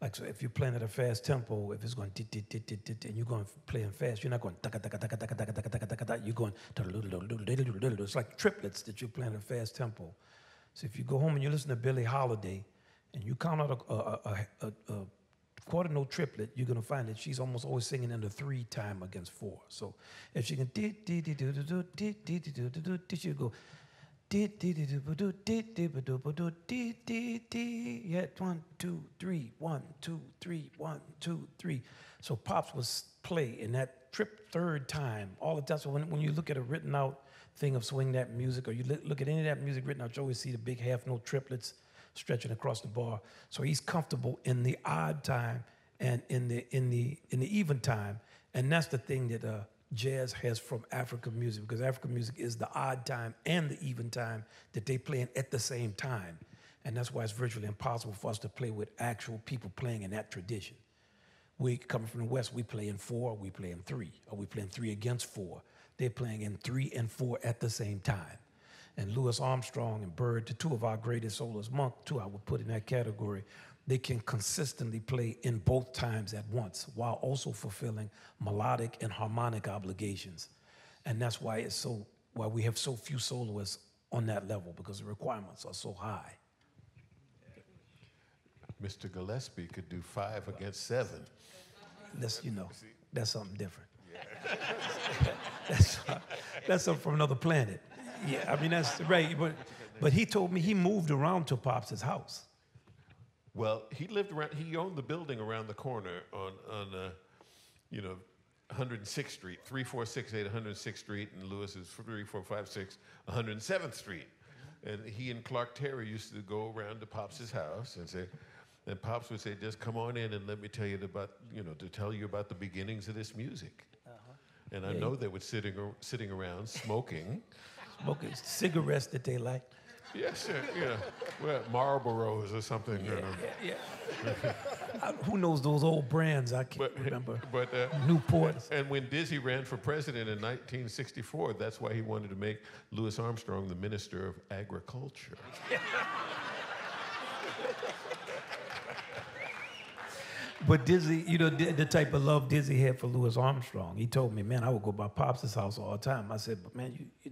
Like, so if you're playing at a fast tempo, if it's going dit, dit, dit, dit, dit, and you're going playing fast, you're not going taka taka taka taka taka taka taka taka. You're going. It's like triplets that you're playing at a fast tempo. So if you go home and you listen to Billie Holiday and you count out a, a, a, a, a quarter note triplet, you're going to find that she's almost always singing in the three time against four. So if she can, she'll go, yeah, one, two, three, one, two, three, one, two, three. So Pops was play in that trip third time all the time. So when, when you look at a written out thing of Swing That Music, or you look at any of that music written out, you always see the big half note triplets stretching across the bar. So he's comfortable in the odd time and in the in the in the even time, and that's the thing that uh, jazz has from African music, because African music is the odd time and the even time that they play in at the same time, and that's why it's virtually impossible for us to play with actual people playing in that tradition. We coming from the West, we play in four, we play in three, or we play in three against four. They're playing in three and four at the same time. And Louis Armstrong and Byrd, the two of our greatest soloists, Monk, too, I would put in that category, they can consistently play in both times at once while also fulfilling melodic and harmonic obligations. And that's why it's so, why we have so few soloists on that level, because the requirements are so high. Mister Gillespie could do five against seven. That's, you know, that's something different. that's uh, that's up from another planet. Yeah, I mean, that's right. But but he told me he moved around to Pops' house. Well, he lived around. He owned the building around the corner on on uh, you know, one oh sixth Street, three four six eight one oh sixth Street, and Lewis is three four five six one oh seventh Street. And he and Clark Terry used to go around to Pops' house and say. And Pops would say, just come on in and let me tell you about, you know, to tell you about the beginnings of this music. Uh-huh. And I yeah, know they were sitting, sitting around smoking. Smoking cigarettes that they liked. Yes, yeah, yeah. Well, Marlboros or something. Yeah, you know. yeah. yeah. I, who knows those old brands? I can't but, remember. But uh, Newport. And when Dizzy ran for president in nineteen sixty-four, that's why he wanted to make Louis Armstrong the Minister of Agriculture. But Dizzy, you know, the type of love Dizzy had for Louis Armstrong, he told me, man, I would go by Pops' house all the time. I said, but man, you, you,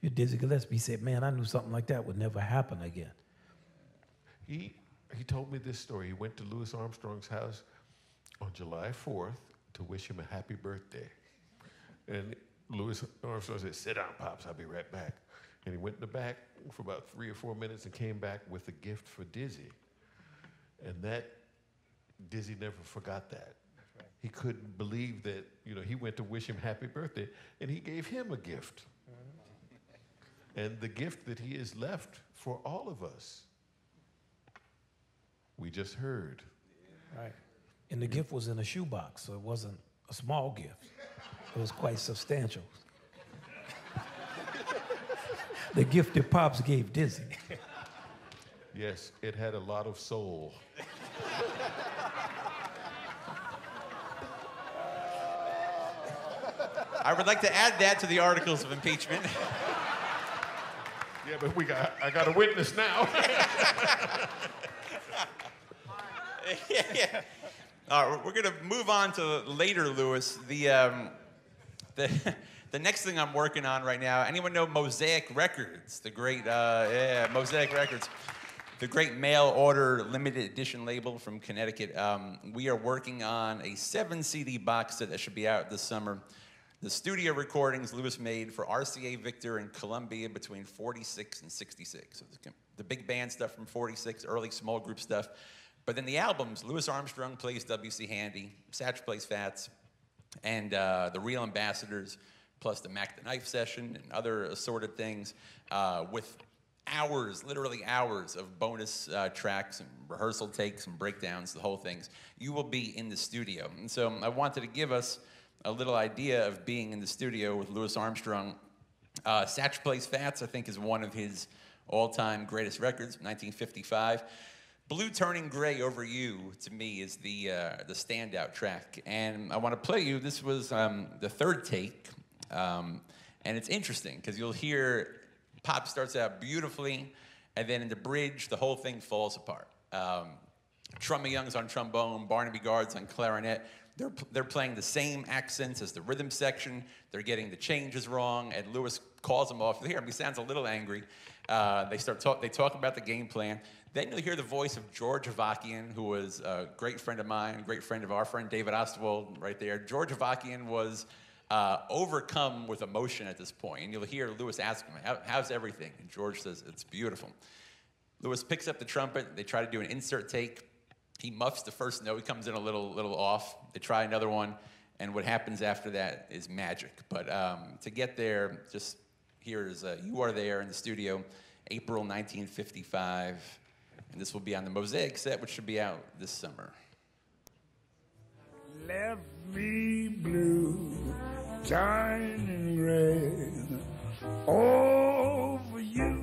you're Dizzy Gillespie. He said, man, I knew something like that would never happen again. He, he told me this story. He went to Louis Armstrong's house on July fourth to wish him a happy birthday. And Louis Armstrong said, sit down, Pops, I'll be right back. And he went in the back for about three or four minutes and came back with a gift for Dizzy. And that Dizzy never forgot that. That's right. He couldn't believe that, you know, he went to wish him happy birthday, and he gave him a gift. Mm-hmm. And the gift that he has left for all of us, we just heard. Yeah. Right. And the gift was in a shoebox, so it wasn't a small gift. It was quite substantial. The gift that Pops gave Dizzy. Yes, it had a lot of soul. I would like to add that to the articles of impeachment. Yeah, but we got, I got a witness now. yeah, yeah. All right, we're going to move on to later, Louis. The, um, the, the next thing I'm working on right now, anyone know Mosaic Records? The great, uh, yeah, Mosaic Records. The great mail order limited edition label from Connecticut. Um, we are working on a seven C D box set that should be out this summer. The studio recordings Louis made for R C A Victor and Columbia between forty-six and sixty-six. So the, the big band stuff from forty-six, early small group stuff. But then the albums, Louis Armstrong plays W C Handy, Satch Plays Fats, and uh, The Real Ambassadors, plus the Mac the Knife session and other assorted things uh, with hours, literally hours of bonus uh, tracks and rehearsal takes and breakdowns, the whole things. You will be in the studio. And so I wanted to give us a little idea of being in the studio with Louis Armstrong. Uh, Satch Plays Fats, I think, is one of his all-time greatest records, nineteen fifty-five. Blue Turning Gray Over You, to me, is the, uh, the standout track. And I want to play you, this was um, the third take. Um, and it's interesting, because you'll hear Pop starts out beautifully, and then in the bridge, the whole thing falls apart. Um, Trummy Young's on trombone, Barnaby Guard's on clarinet. They're, they're playing the same accents as the rhythm section. They're getting the changes wrong, and Louis calls them off. Here, he sounds a little angry. Uh, they start talk, they talk about the game plan. Then you'll hear the voice of George Avakian, who was a great friend of mine, great friend of our friend David Ostwald right there. George Avakian was uh, overcome with emotion at this point, and you'll hear Louis ask him, How, how's everything? And George says, it's beautiful. Louis picks up the trumpet. They try to do an insert take. He muffs the first note. He comes in a little little off. They try another one, and what happens after that is magic. But um, to get there, just here is uh, You Are There in the studio, April nineteen fifty-five. And this will be on the Mosaic set, which should be out this summer. Left me blue, turning gray over you.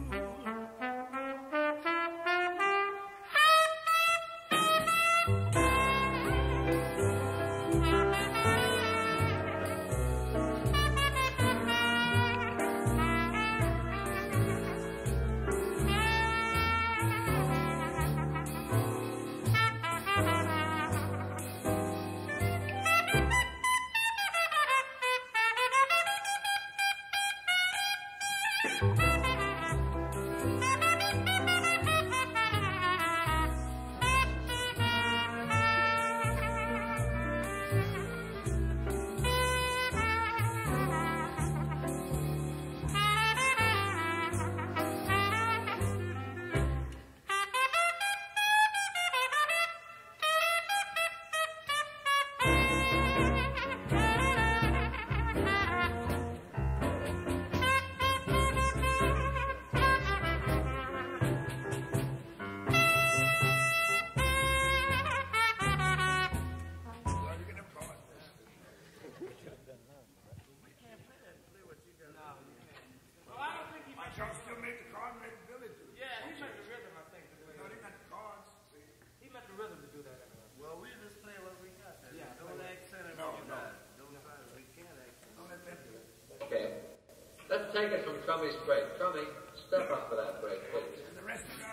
Let's take it from Trummy's break. Trummy, step up for that break, please. And the rest is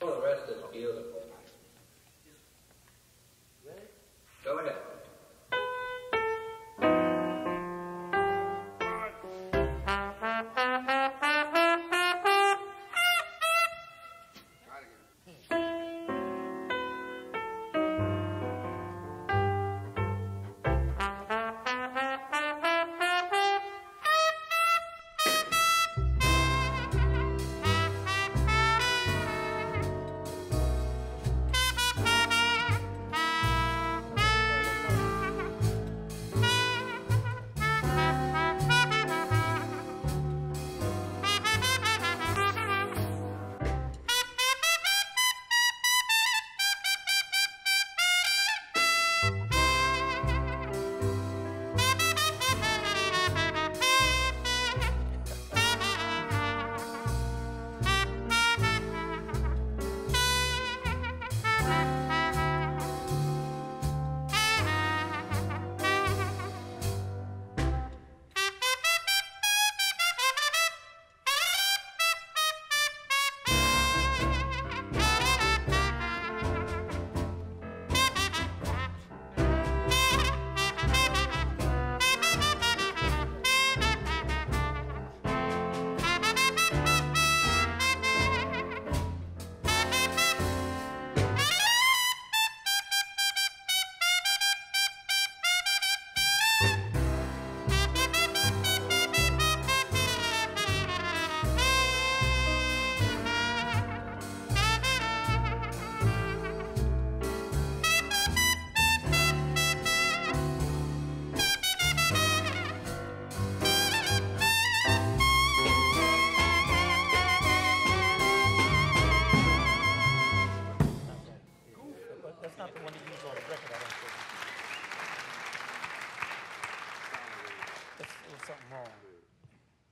all oh, the rest is beautiful. Ready? Go ahead.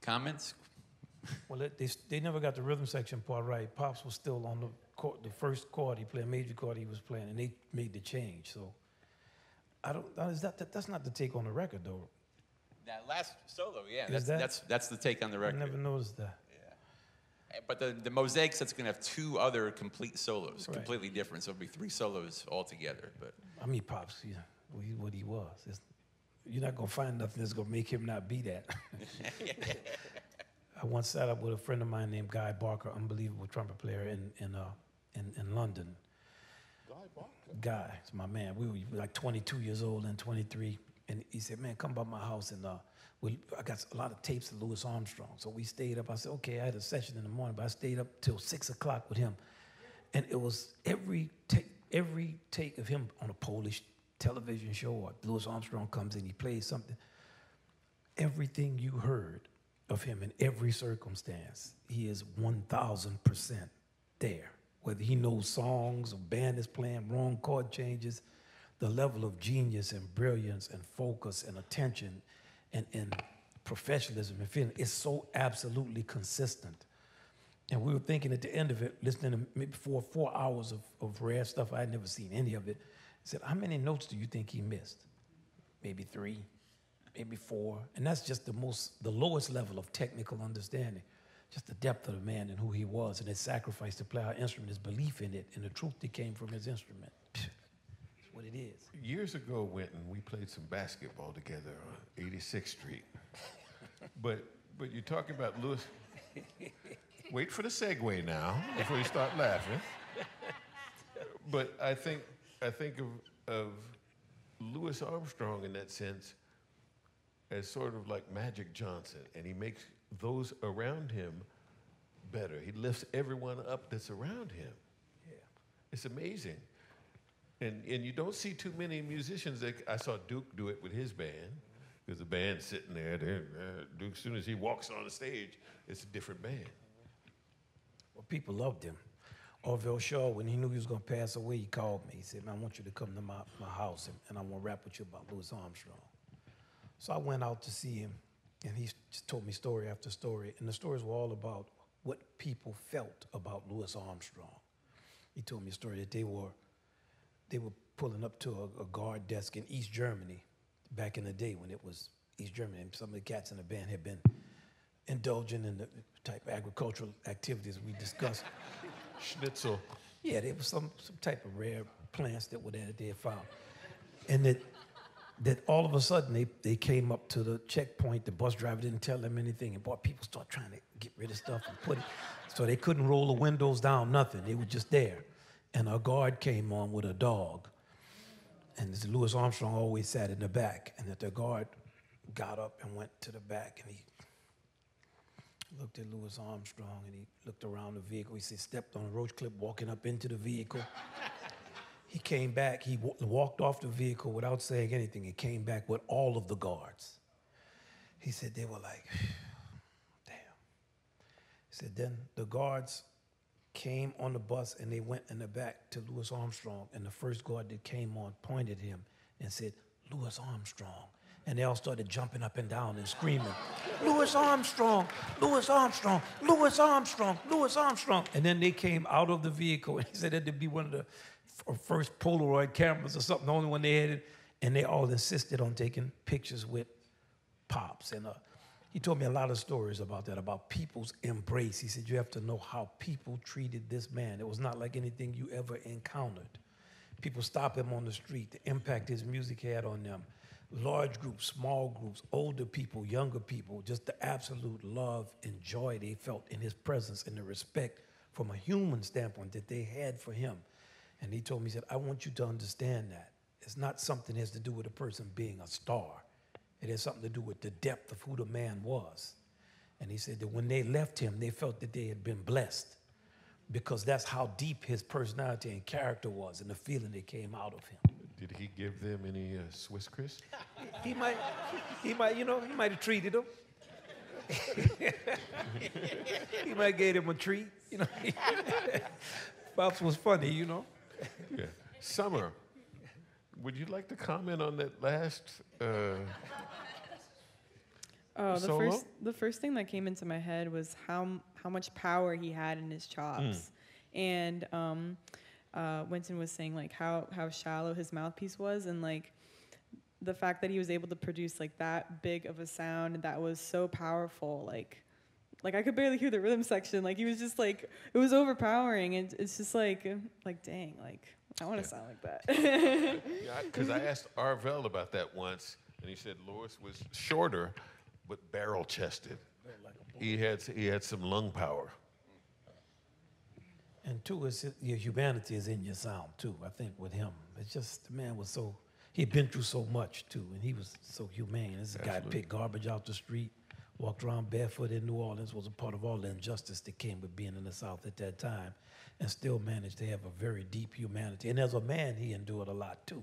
Comments? Well, it, they, they never got the rhythm section part right. Pops was still on the chord, the first chord he played, major chord he was playing, and they made the change. So, I don't. Is that, that that's not the take on the record though? That last solo, yeah, that's, that? that's that's the take on the record. I never noticed that. Yeah, but the the Mosaic set's gonna have two other complete solos, right. Completely different. So it'll be three solos altogether. But I mean, Pops, yeah, what he was. It's, you're not going to find nothing that's going to make him not be that. I once sat up with a friend of mine named Guy Barker, unbelievable trumpet player in, in, uh, in, in London. Guy Barker? Guy, it's my man. We were like twenty-two years old and twenty-three. And he said, man, come by my house. And uh, we, I got a lot of tapes of Louis Armstrong. So we stayed up. I said, okay, I had a session in the morning, but I stayed up till six o'clock with him. And it was every take, every take of him on a Polish television show, or Louis Armstrong comes in, he plays something. Everything you heard of him in every circumstance, he is one thousand percent there. Whether he knows songs or band is playing, wrong chord changes, the level of genius and brilliance and focus and attention and, and professionalism and feeling is so absolutely consistent. And we were thinking at the end of it, listening to maybe four, four hours of, of rare stuff, I had never seen any of it. I said, how many notes do you think he missed? Maybe three, maybe four. And that's just the most, the lowest level of technical understanding, just the depth of the man and who he was and his sacrifice to play our instrument, his belief in it, and the truth that came from his instrument. That's what it is. Years ago, Wynton, we played some basketball together on eighty-sixth street. but, but you're talking about Louis. Wait for the segue now before you start laughing. But I think, I think of, of Louis Armstrong in that sense as sort of like Magic Johnson, and he makes those around him better. He lifts everyone up that's around him. Yeah. It's amazing. And, and you don't see too many musicians. That, I saw Duke do it with his band. There's a band sitting there. Uh, Duke, as soon as he walks on the stage, it's a different band. Well, people loved him. Orville Shaw, when he knew he was going to pass away, he called me. He said, man, I want you to come to my, my house, and, and I want to rap with you about Louis Armstrong. So I went out to see him, and he just told me story after story. And the stories were all about what people felt about Louis Armstrong. He told me a story that they were, they were pulling up to a, a guard desk in East Germany back in the day when it was East Germany. And some of the cats in the band had been indulging in the type of agricultural activities we discussed. Schnitzel. Yeah, there was some, some type of rare plants that were there that they had found. And that, that all of a sudden, they, they came up to the checkpoint. The bus driver didn't tell them anything. And boy, people start trying to get rid of stuff and put it. So they couldn't roll the windows down, nothing. They were just there. And a guard came on with a dog. And this Louis Armstrong always sat in the back. And that the guard got up and went to the back. And he looked at Louis Armstrong. And he looked around the vehicle. He said, stepped on a roach clip, walking up into the vehicle. He came back, he w walked off the vehicle without saying anything. He came back with all of the guards. He said they were like, damn. He said then the guards came on the bus and they went in the back to Louis Armstrong, and the first guard that came on pointed him and said, Louis Armstrong. And they all started jumping up and down and screaming, Louis Armstrong, Louis Armstrong, Louis Armstrong, Louis Armstrong. And then they came out of the vehicle, and he said that'd be one of the or first Polaroid cameras or something, the only one they had it, and they all insisted on taking pictures with Pops. And uh, he told me a lot of stories about that, about people's embrace. He said, you have to know how people treated this man. It was not like anything you ever encountered. People stopped him on the street, the impact his music had on them. Large groups, small groups, older people, younger people, just the absolute love and joy they felt in his presence and the respect from a human standpoint that they had for him. And he told me, he said, I want you to understand that. It's not something that has to do with a person being a star. It has something to do with the depth of who the man was. And he said that when they left him, they felt that they had been blessed because that's how deep his personality and character was and the feeling that came out of him. Did he give them any uh, Swiss crisps? he, he might, he might, you know, he might have treated them. He might gave them a treat, you know. Pops was funny, you know. Yeah. Summer, would you like to comment on that last uh, oh, solo? The first, the first thing that came into my head was how how much power he had in his chops. Mm. And um, uh, Wynton was saying like how, how shallow his mouthpiece was, and like the fact that he was able to produce like that big of a sound that was so powerful, like Like, I could barely hear the rhythm section. Like, he was just, like, it was overpowering. And it's just, like, like dang, like, I want to yeah. sound like that. Because yeah, I asked Arvell about that once, and he said Louis was shorter, but barrel-chested. He had, he had some lung power. And, too, it's, your humanity is in your sound, too, I think, with him. It's just, the man was so, he'd been through so much, too, and he was so humane. This Absolutely. guy picked garbage out the street. Walked around barefoot in New Orleans, was a part of all the injustice that came with being in the South at that time, and still managed to have a very deep humanity. And as a man, he endured a lot too.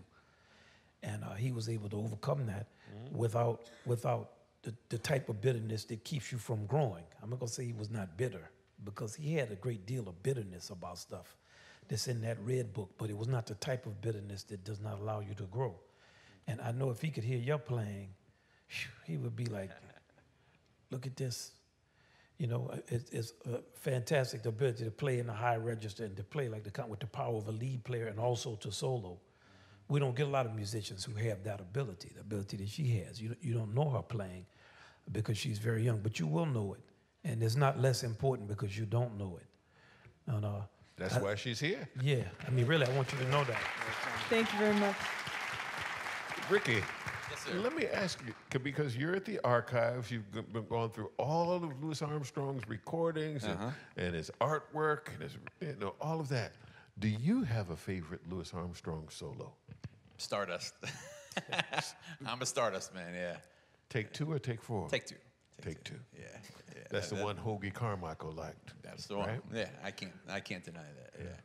And uh, he was able to overcome that mm-hmm. without, without the, the type of bitterness that keeps you from growing. I'm not gonna say he was not bitter, because he had a great deal of bitterness about stuff that's in that red book, but it was not the type of bitterness that does not allow you to grow. And I know if he could hear your playing, he would be like, look at this, you know, it, it's uh, fantastic, the ability to play in the high register and to play like the with the power of a lead player and also to solo. We don't get a lot of musicians who have that ability, the ability that she has. You, you don't know her playing because she's very young, but you will know it. And it's not less important because you don't know it. And, uh, That's I, why she's here. Yeah, I mean, really, I want you to know that. Thank you very much. Ricky. Let me ask you, because you're at the archives, you've been going through all of Louis Armstrong's recordings uh-huh. and, and his artwork and his, you know, all of that. Do you have a favorite Louis Armstrong solo? Stardust. I'm a Stardust man, yeah. Take two or take four? Take two. Take, take two. two. Yeah. yeah. That's that, the that, one Hoagy Carmichael liked. That's the one. Right? Yeah, I can't, I can't deny that, yeah. yeah.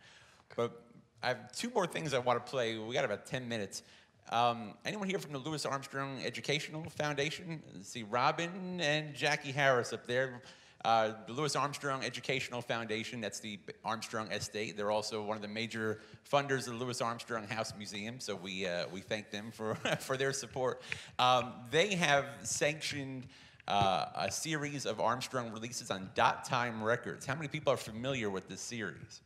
But I have two more things I want to play. We got about ten minutes. Um, anyone here from the Louis Armstrong Educational Foundation? Let's see, Robin and Jackie Harris up there. Uh, the Louis Armstrong Educational Foundation, that's the Armstrong Estate. They're also one of the major funders of the Louis Armstrong House Museum, so we, uh, we thank them for, for their support. Um, they have sanctioned uh, a series of Armstrong releases on Dot Time Records. How many people are familiar with this series?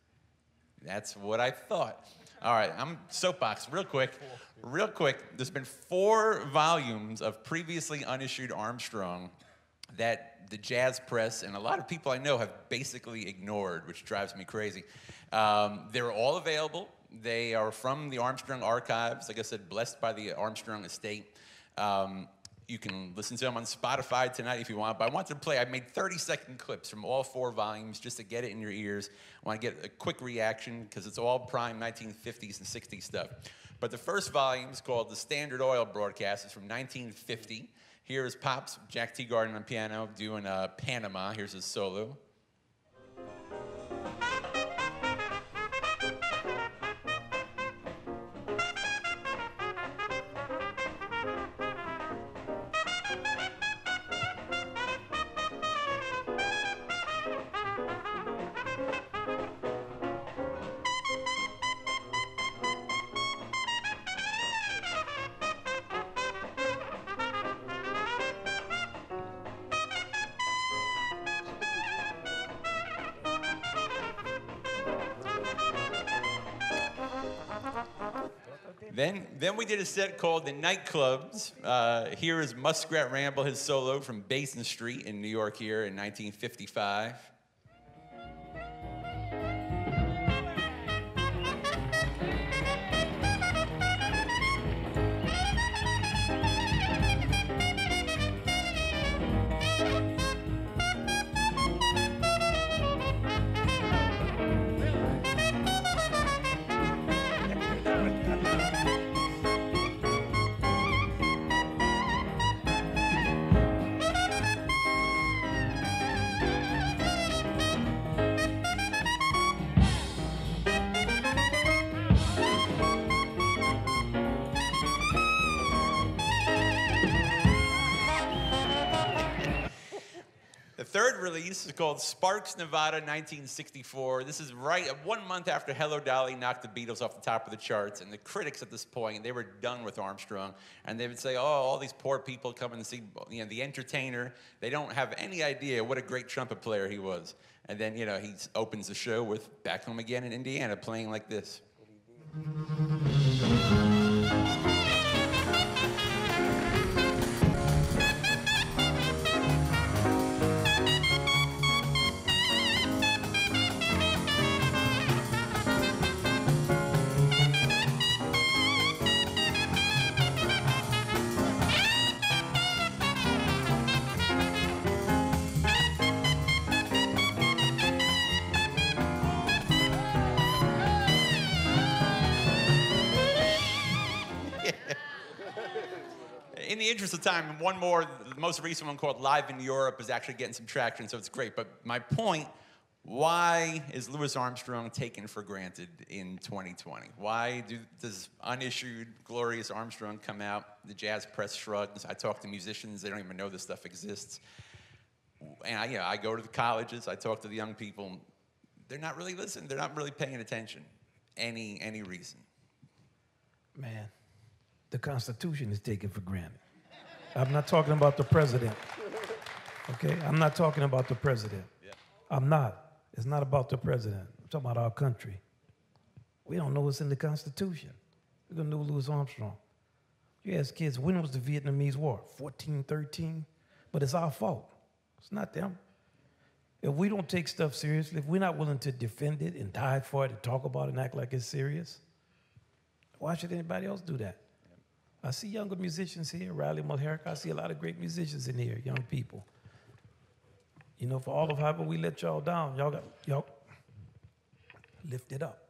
That's what I thought. All right, I'm soapbox, real quick, real quick. There's been four volumes of previously unissued Armstrong that the jazz press and a lot of people I know have basically ignored, which drives me crazy. Um, they're all available. They are from the Armstrong archives, like I said, blessed by the Armstrong estate. Um, you can listen to them on Spotify tonight if you want, but I want to play, I made thirty second clips from all four volumes just to get it in your ears. I want to get a quick reaction because it's all prime nineteen fifties and sixties stuff. But the first volume is called The Standard Oil Broadcast. It's from nineteen fifty. Here is Pops, Jack Teagarden on piano, doing uh, Panama. Here's his solo. Then, then we did a set called The Nightclubs. Uh, here is Muskrat Ramble, his solo from Basin Street in New York here in nineteen fifty-five. Release is called Sparks, Nevada, nineteen sixty-four. This is right one month after Hello Dolly knocked the Beatles off the top of the charts, and the critics at this point, they were done with Armstrong, and they would say, oh, all these poor people coming to see, you know, the entertainer, they don't have any idea what a great trumpet player he was. And then, you know, he opens the show with Back Home Again in Indiana, playing like this. In the interest of time, one more, the most recent one called Live in Europe is actually getting some traction, so it's great. But my point, why is Louis Armstrong taken for granted in twenty twenty? Why do, does unissued, glorious Armstrong come out? The jazz press shrugs. I talk to musicians. They don't even know this stuff exists. And I, you know, I go to the colleges. I talk to the young people. They're not really listening. They're not really paying attention. Any, any reason. Man, the Constitution is taken for granted. I'm not talking about the president, okay? I'm not talking about the president. Yeah. I'm not. It's not about the president. I'm talking about our country. We don't know what's in the Constitution. We don't know Louis Armstrong. You ask kids, when was the Vietnamese War? fourteen, thirteen? But it's our fault. It's not them. If we don't take stuff seriously, if we're not willing to defend it and die for it and talk about it and act like it's serious, why should anybody else do that? I see younger musicians here, Riley Mulherick. I see a lot of great musicians in here, young people. You know, for all of Hubbard, we let y'all down. Y'all got, y'all lift it up.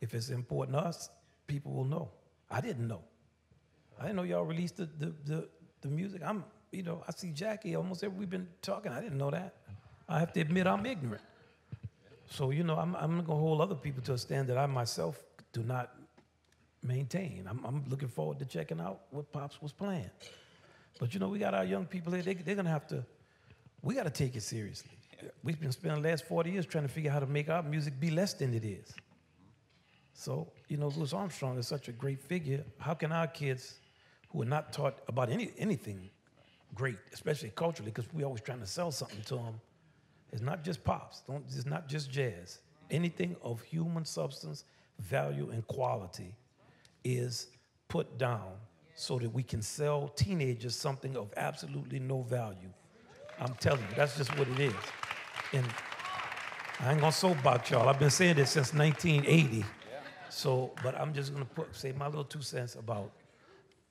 If it's important to us, people will know. I didn't know. I didn't know y'all released the, the, the, the music. I'm, you know, I see Jackie almost every, we've been talking. I didn't know that. I have to admit I'm ignorant. So, you know, I'm, I'm not gonna hold other people to a standard I myself do not maintain. I'm, I'm looking forward to checking out what Pops was playing. But you know, we got our young people here. They, they're gonna have to, we gotta take it seriously. We've been spending the last forty years trying to figure out how to make our music be less than it is. So, you know, Louis Armstrong is such a great figure. How can our kids who are not taught about any, anything great, especially culturally, because we're always trying to sell something to them. It's not just Pops, Don't, it's not just jazz. Anything of human substance, value, and quality is put down so that we can sell teenagers something of absolutely no value I'm telling you, that's just what it is. And I ain't gonna soapbox y'all. I've been saying this since nineteen eighty. Yeah. So, but I'm just gonna put, say my little two cents about,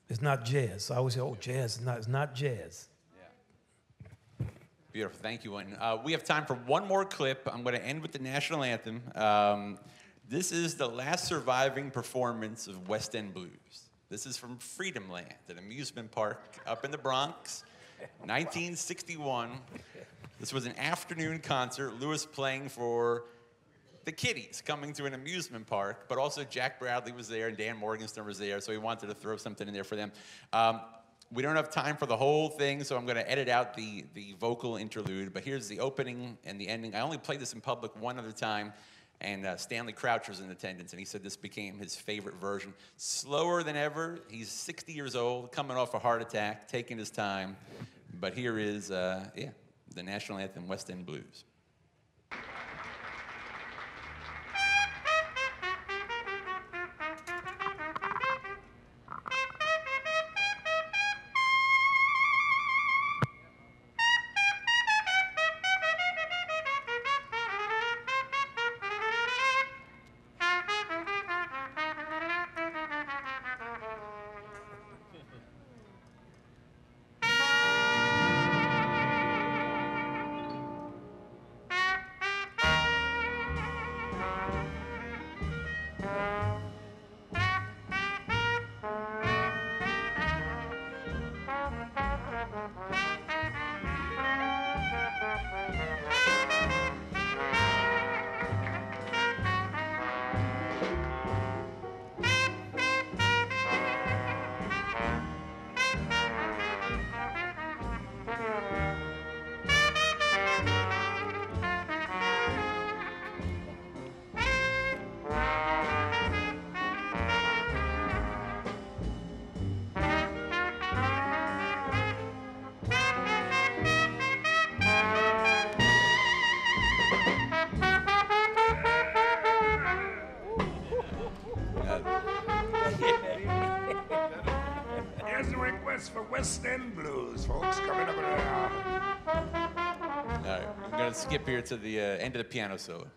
it's not jazz. So I always say, oh, jazz is not, it's not jazz. Yeah. Beautiful, thank you, Wynton. Uh, we have time for one more clip. I'm gonna end with the national anthem. Um, this is the last surviving performance of West End Blues. This is from Freedom Land, an amusement park up in the Bronx, nineteen sixty-one. This was an afternoon concert, Louis playing for the kiddies coming to an amusement park, but also Jack Bradley was there and Dan Morgenstern was there, so he wanted to throw something in there for them. Um, we don't have time for the whole thing, so I'm gonna edit out the, the vocal interlude, but here's the opening and the ending. I only played this in public one other time, and uh, Stanley Croucher's in attendance, and he said this became his favorite version. Slower than ever, he's sixty years old, coming off a heart attack, taking his time, but here is, uh, yeah, the national anthem, West End Blues. For West End Blues, folks, coming up in an hour. All right, I'm going to skip here to the uh, end of the piano solo.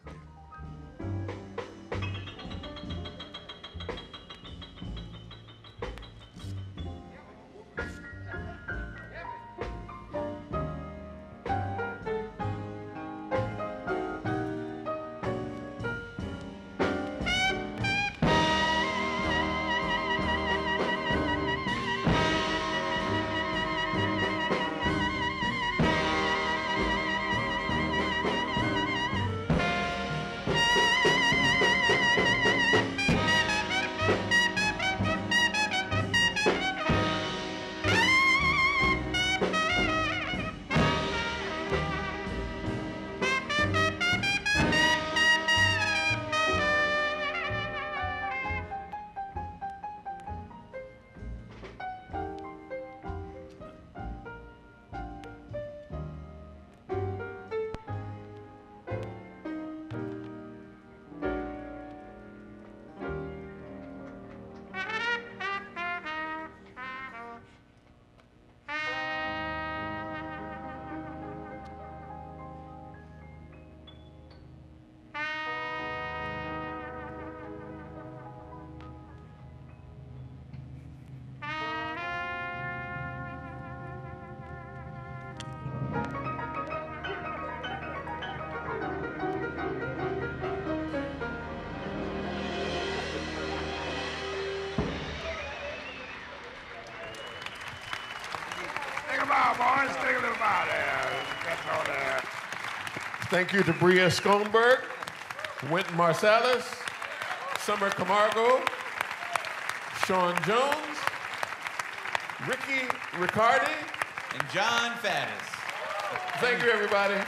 Thank you to Bria Skonberg, Wynton Marsalis, Summer Camargo, Sean Jones, Ricky Riccardi, and John Faddis. Thank you, everybody.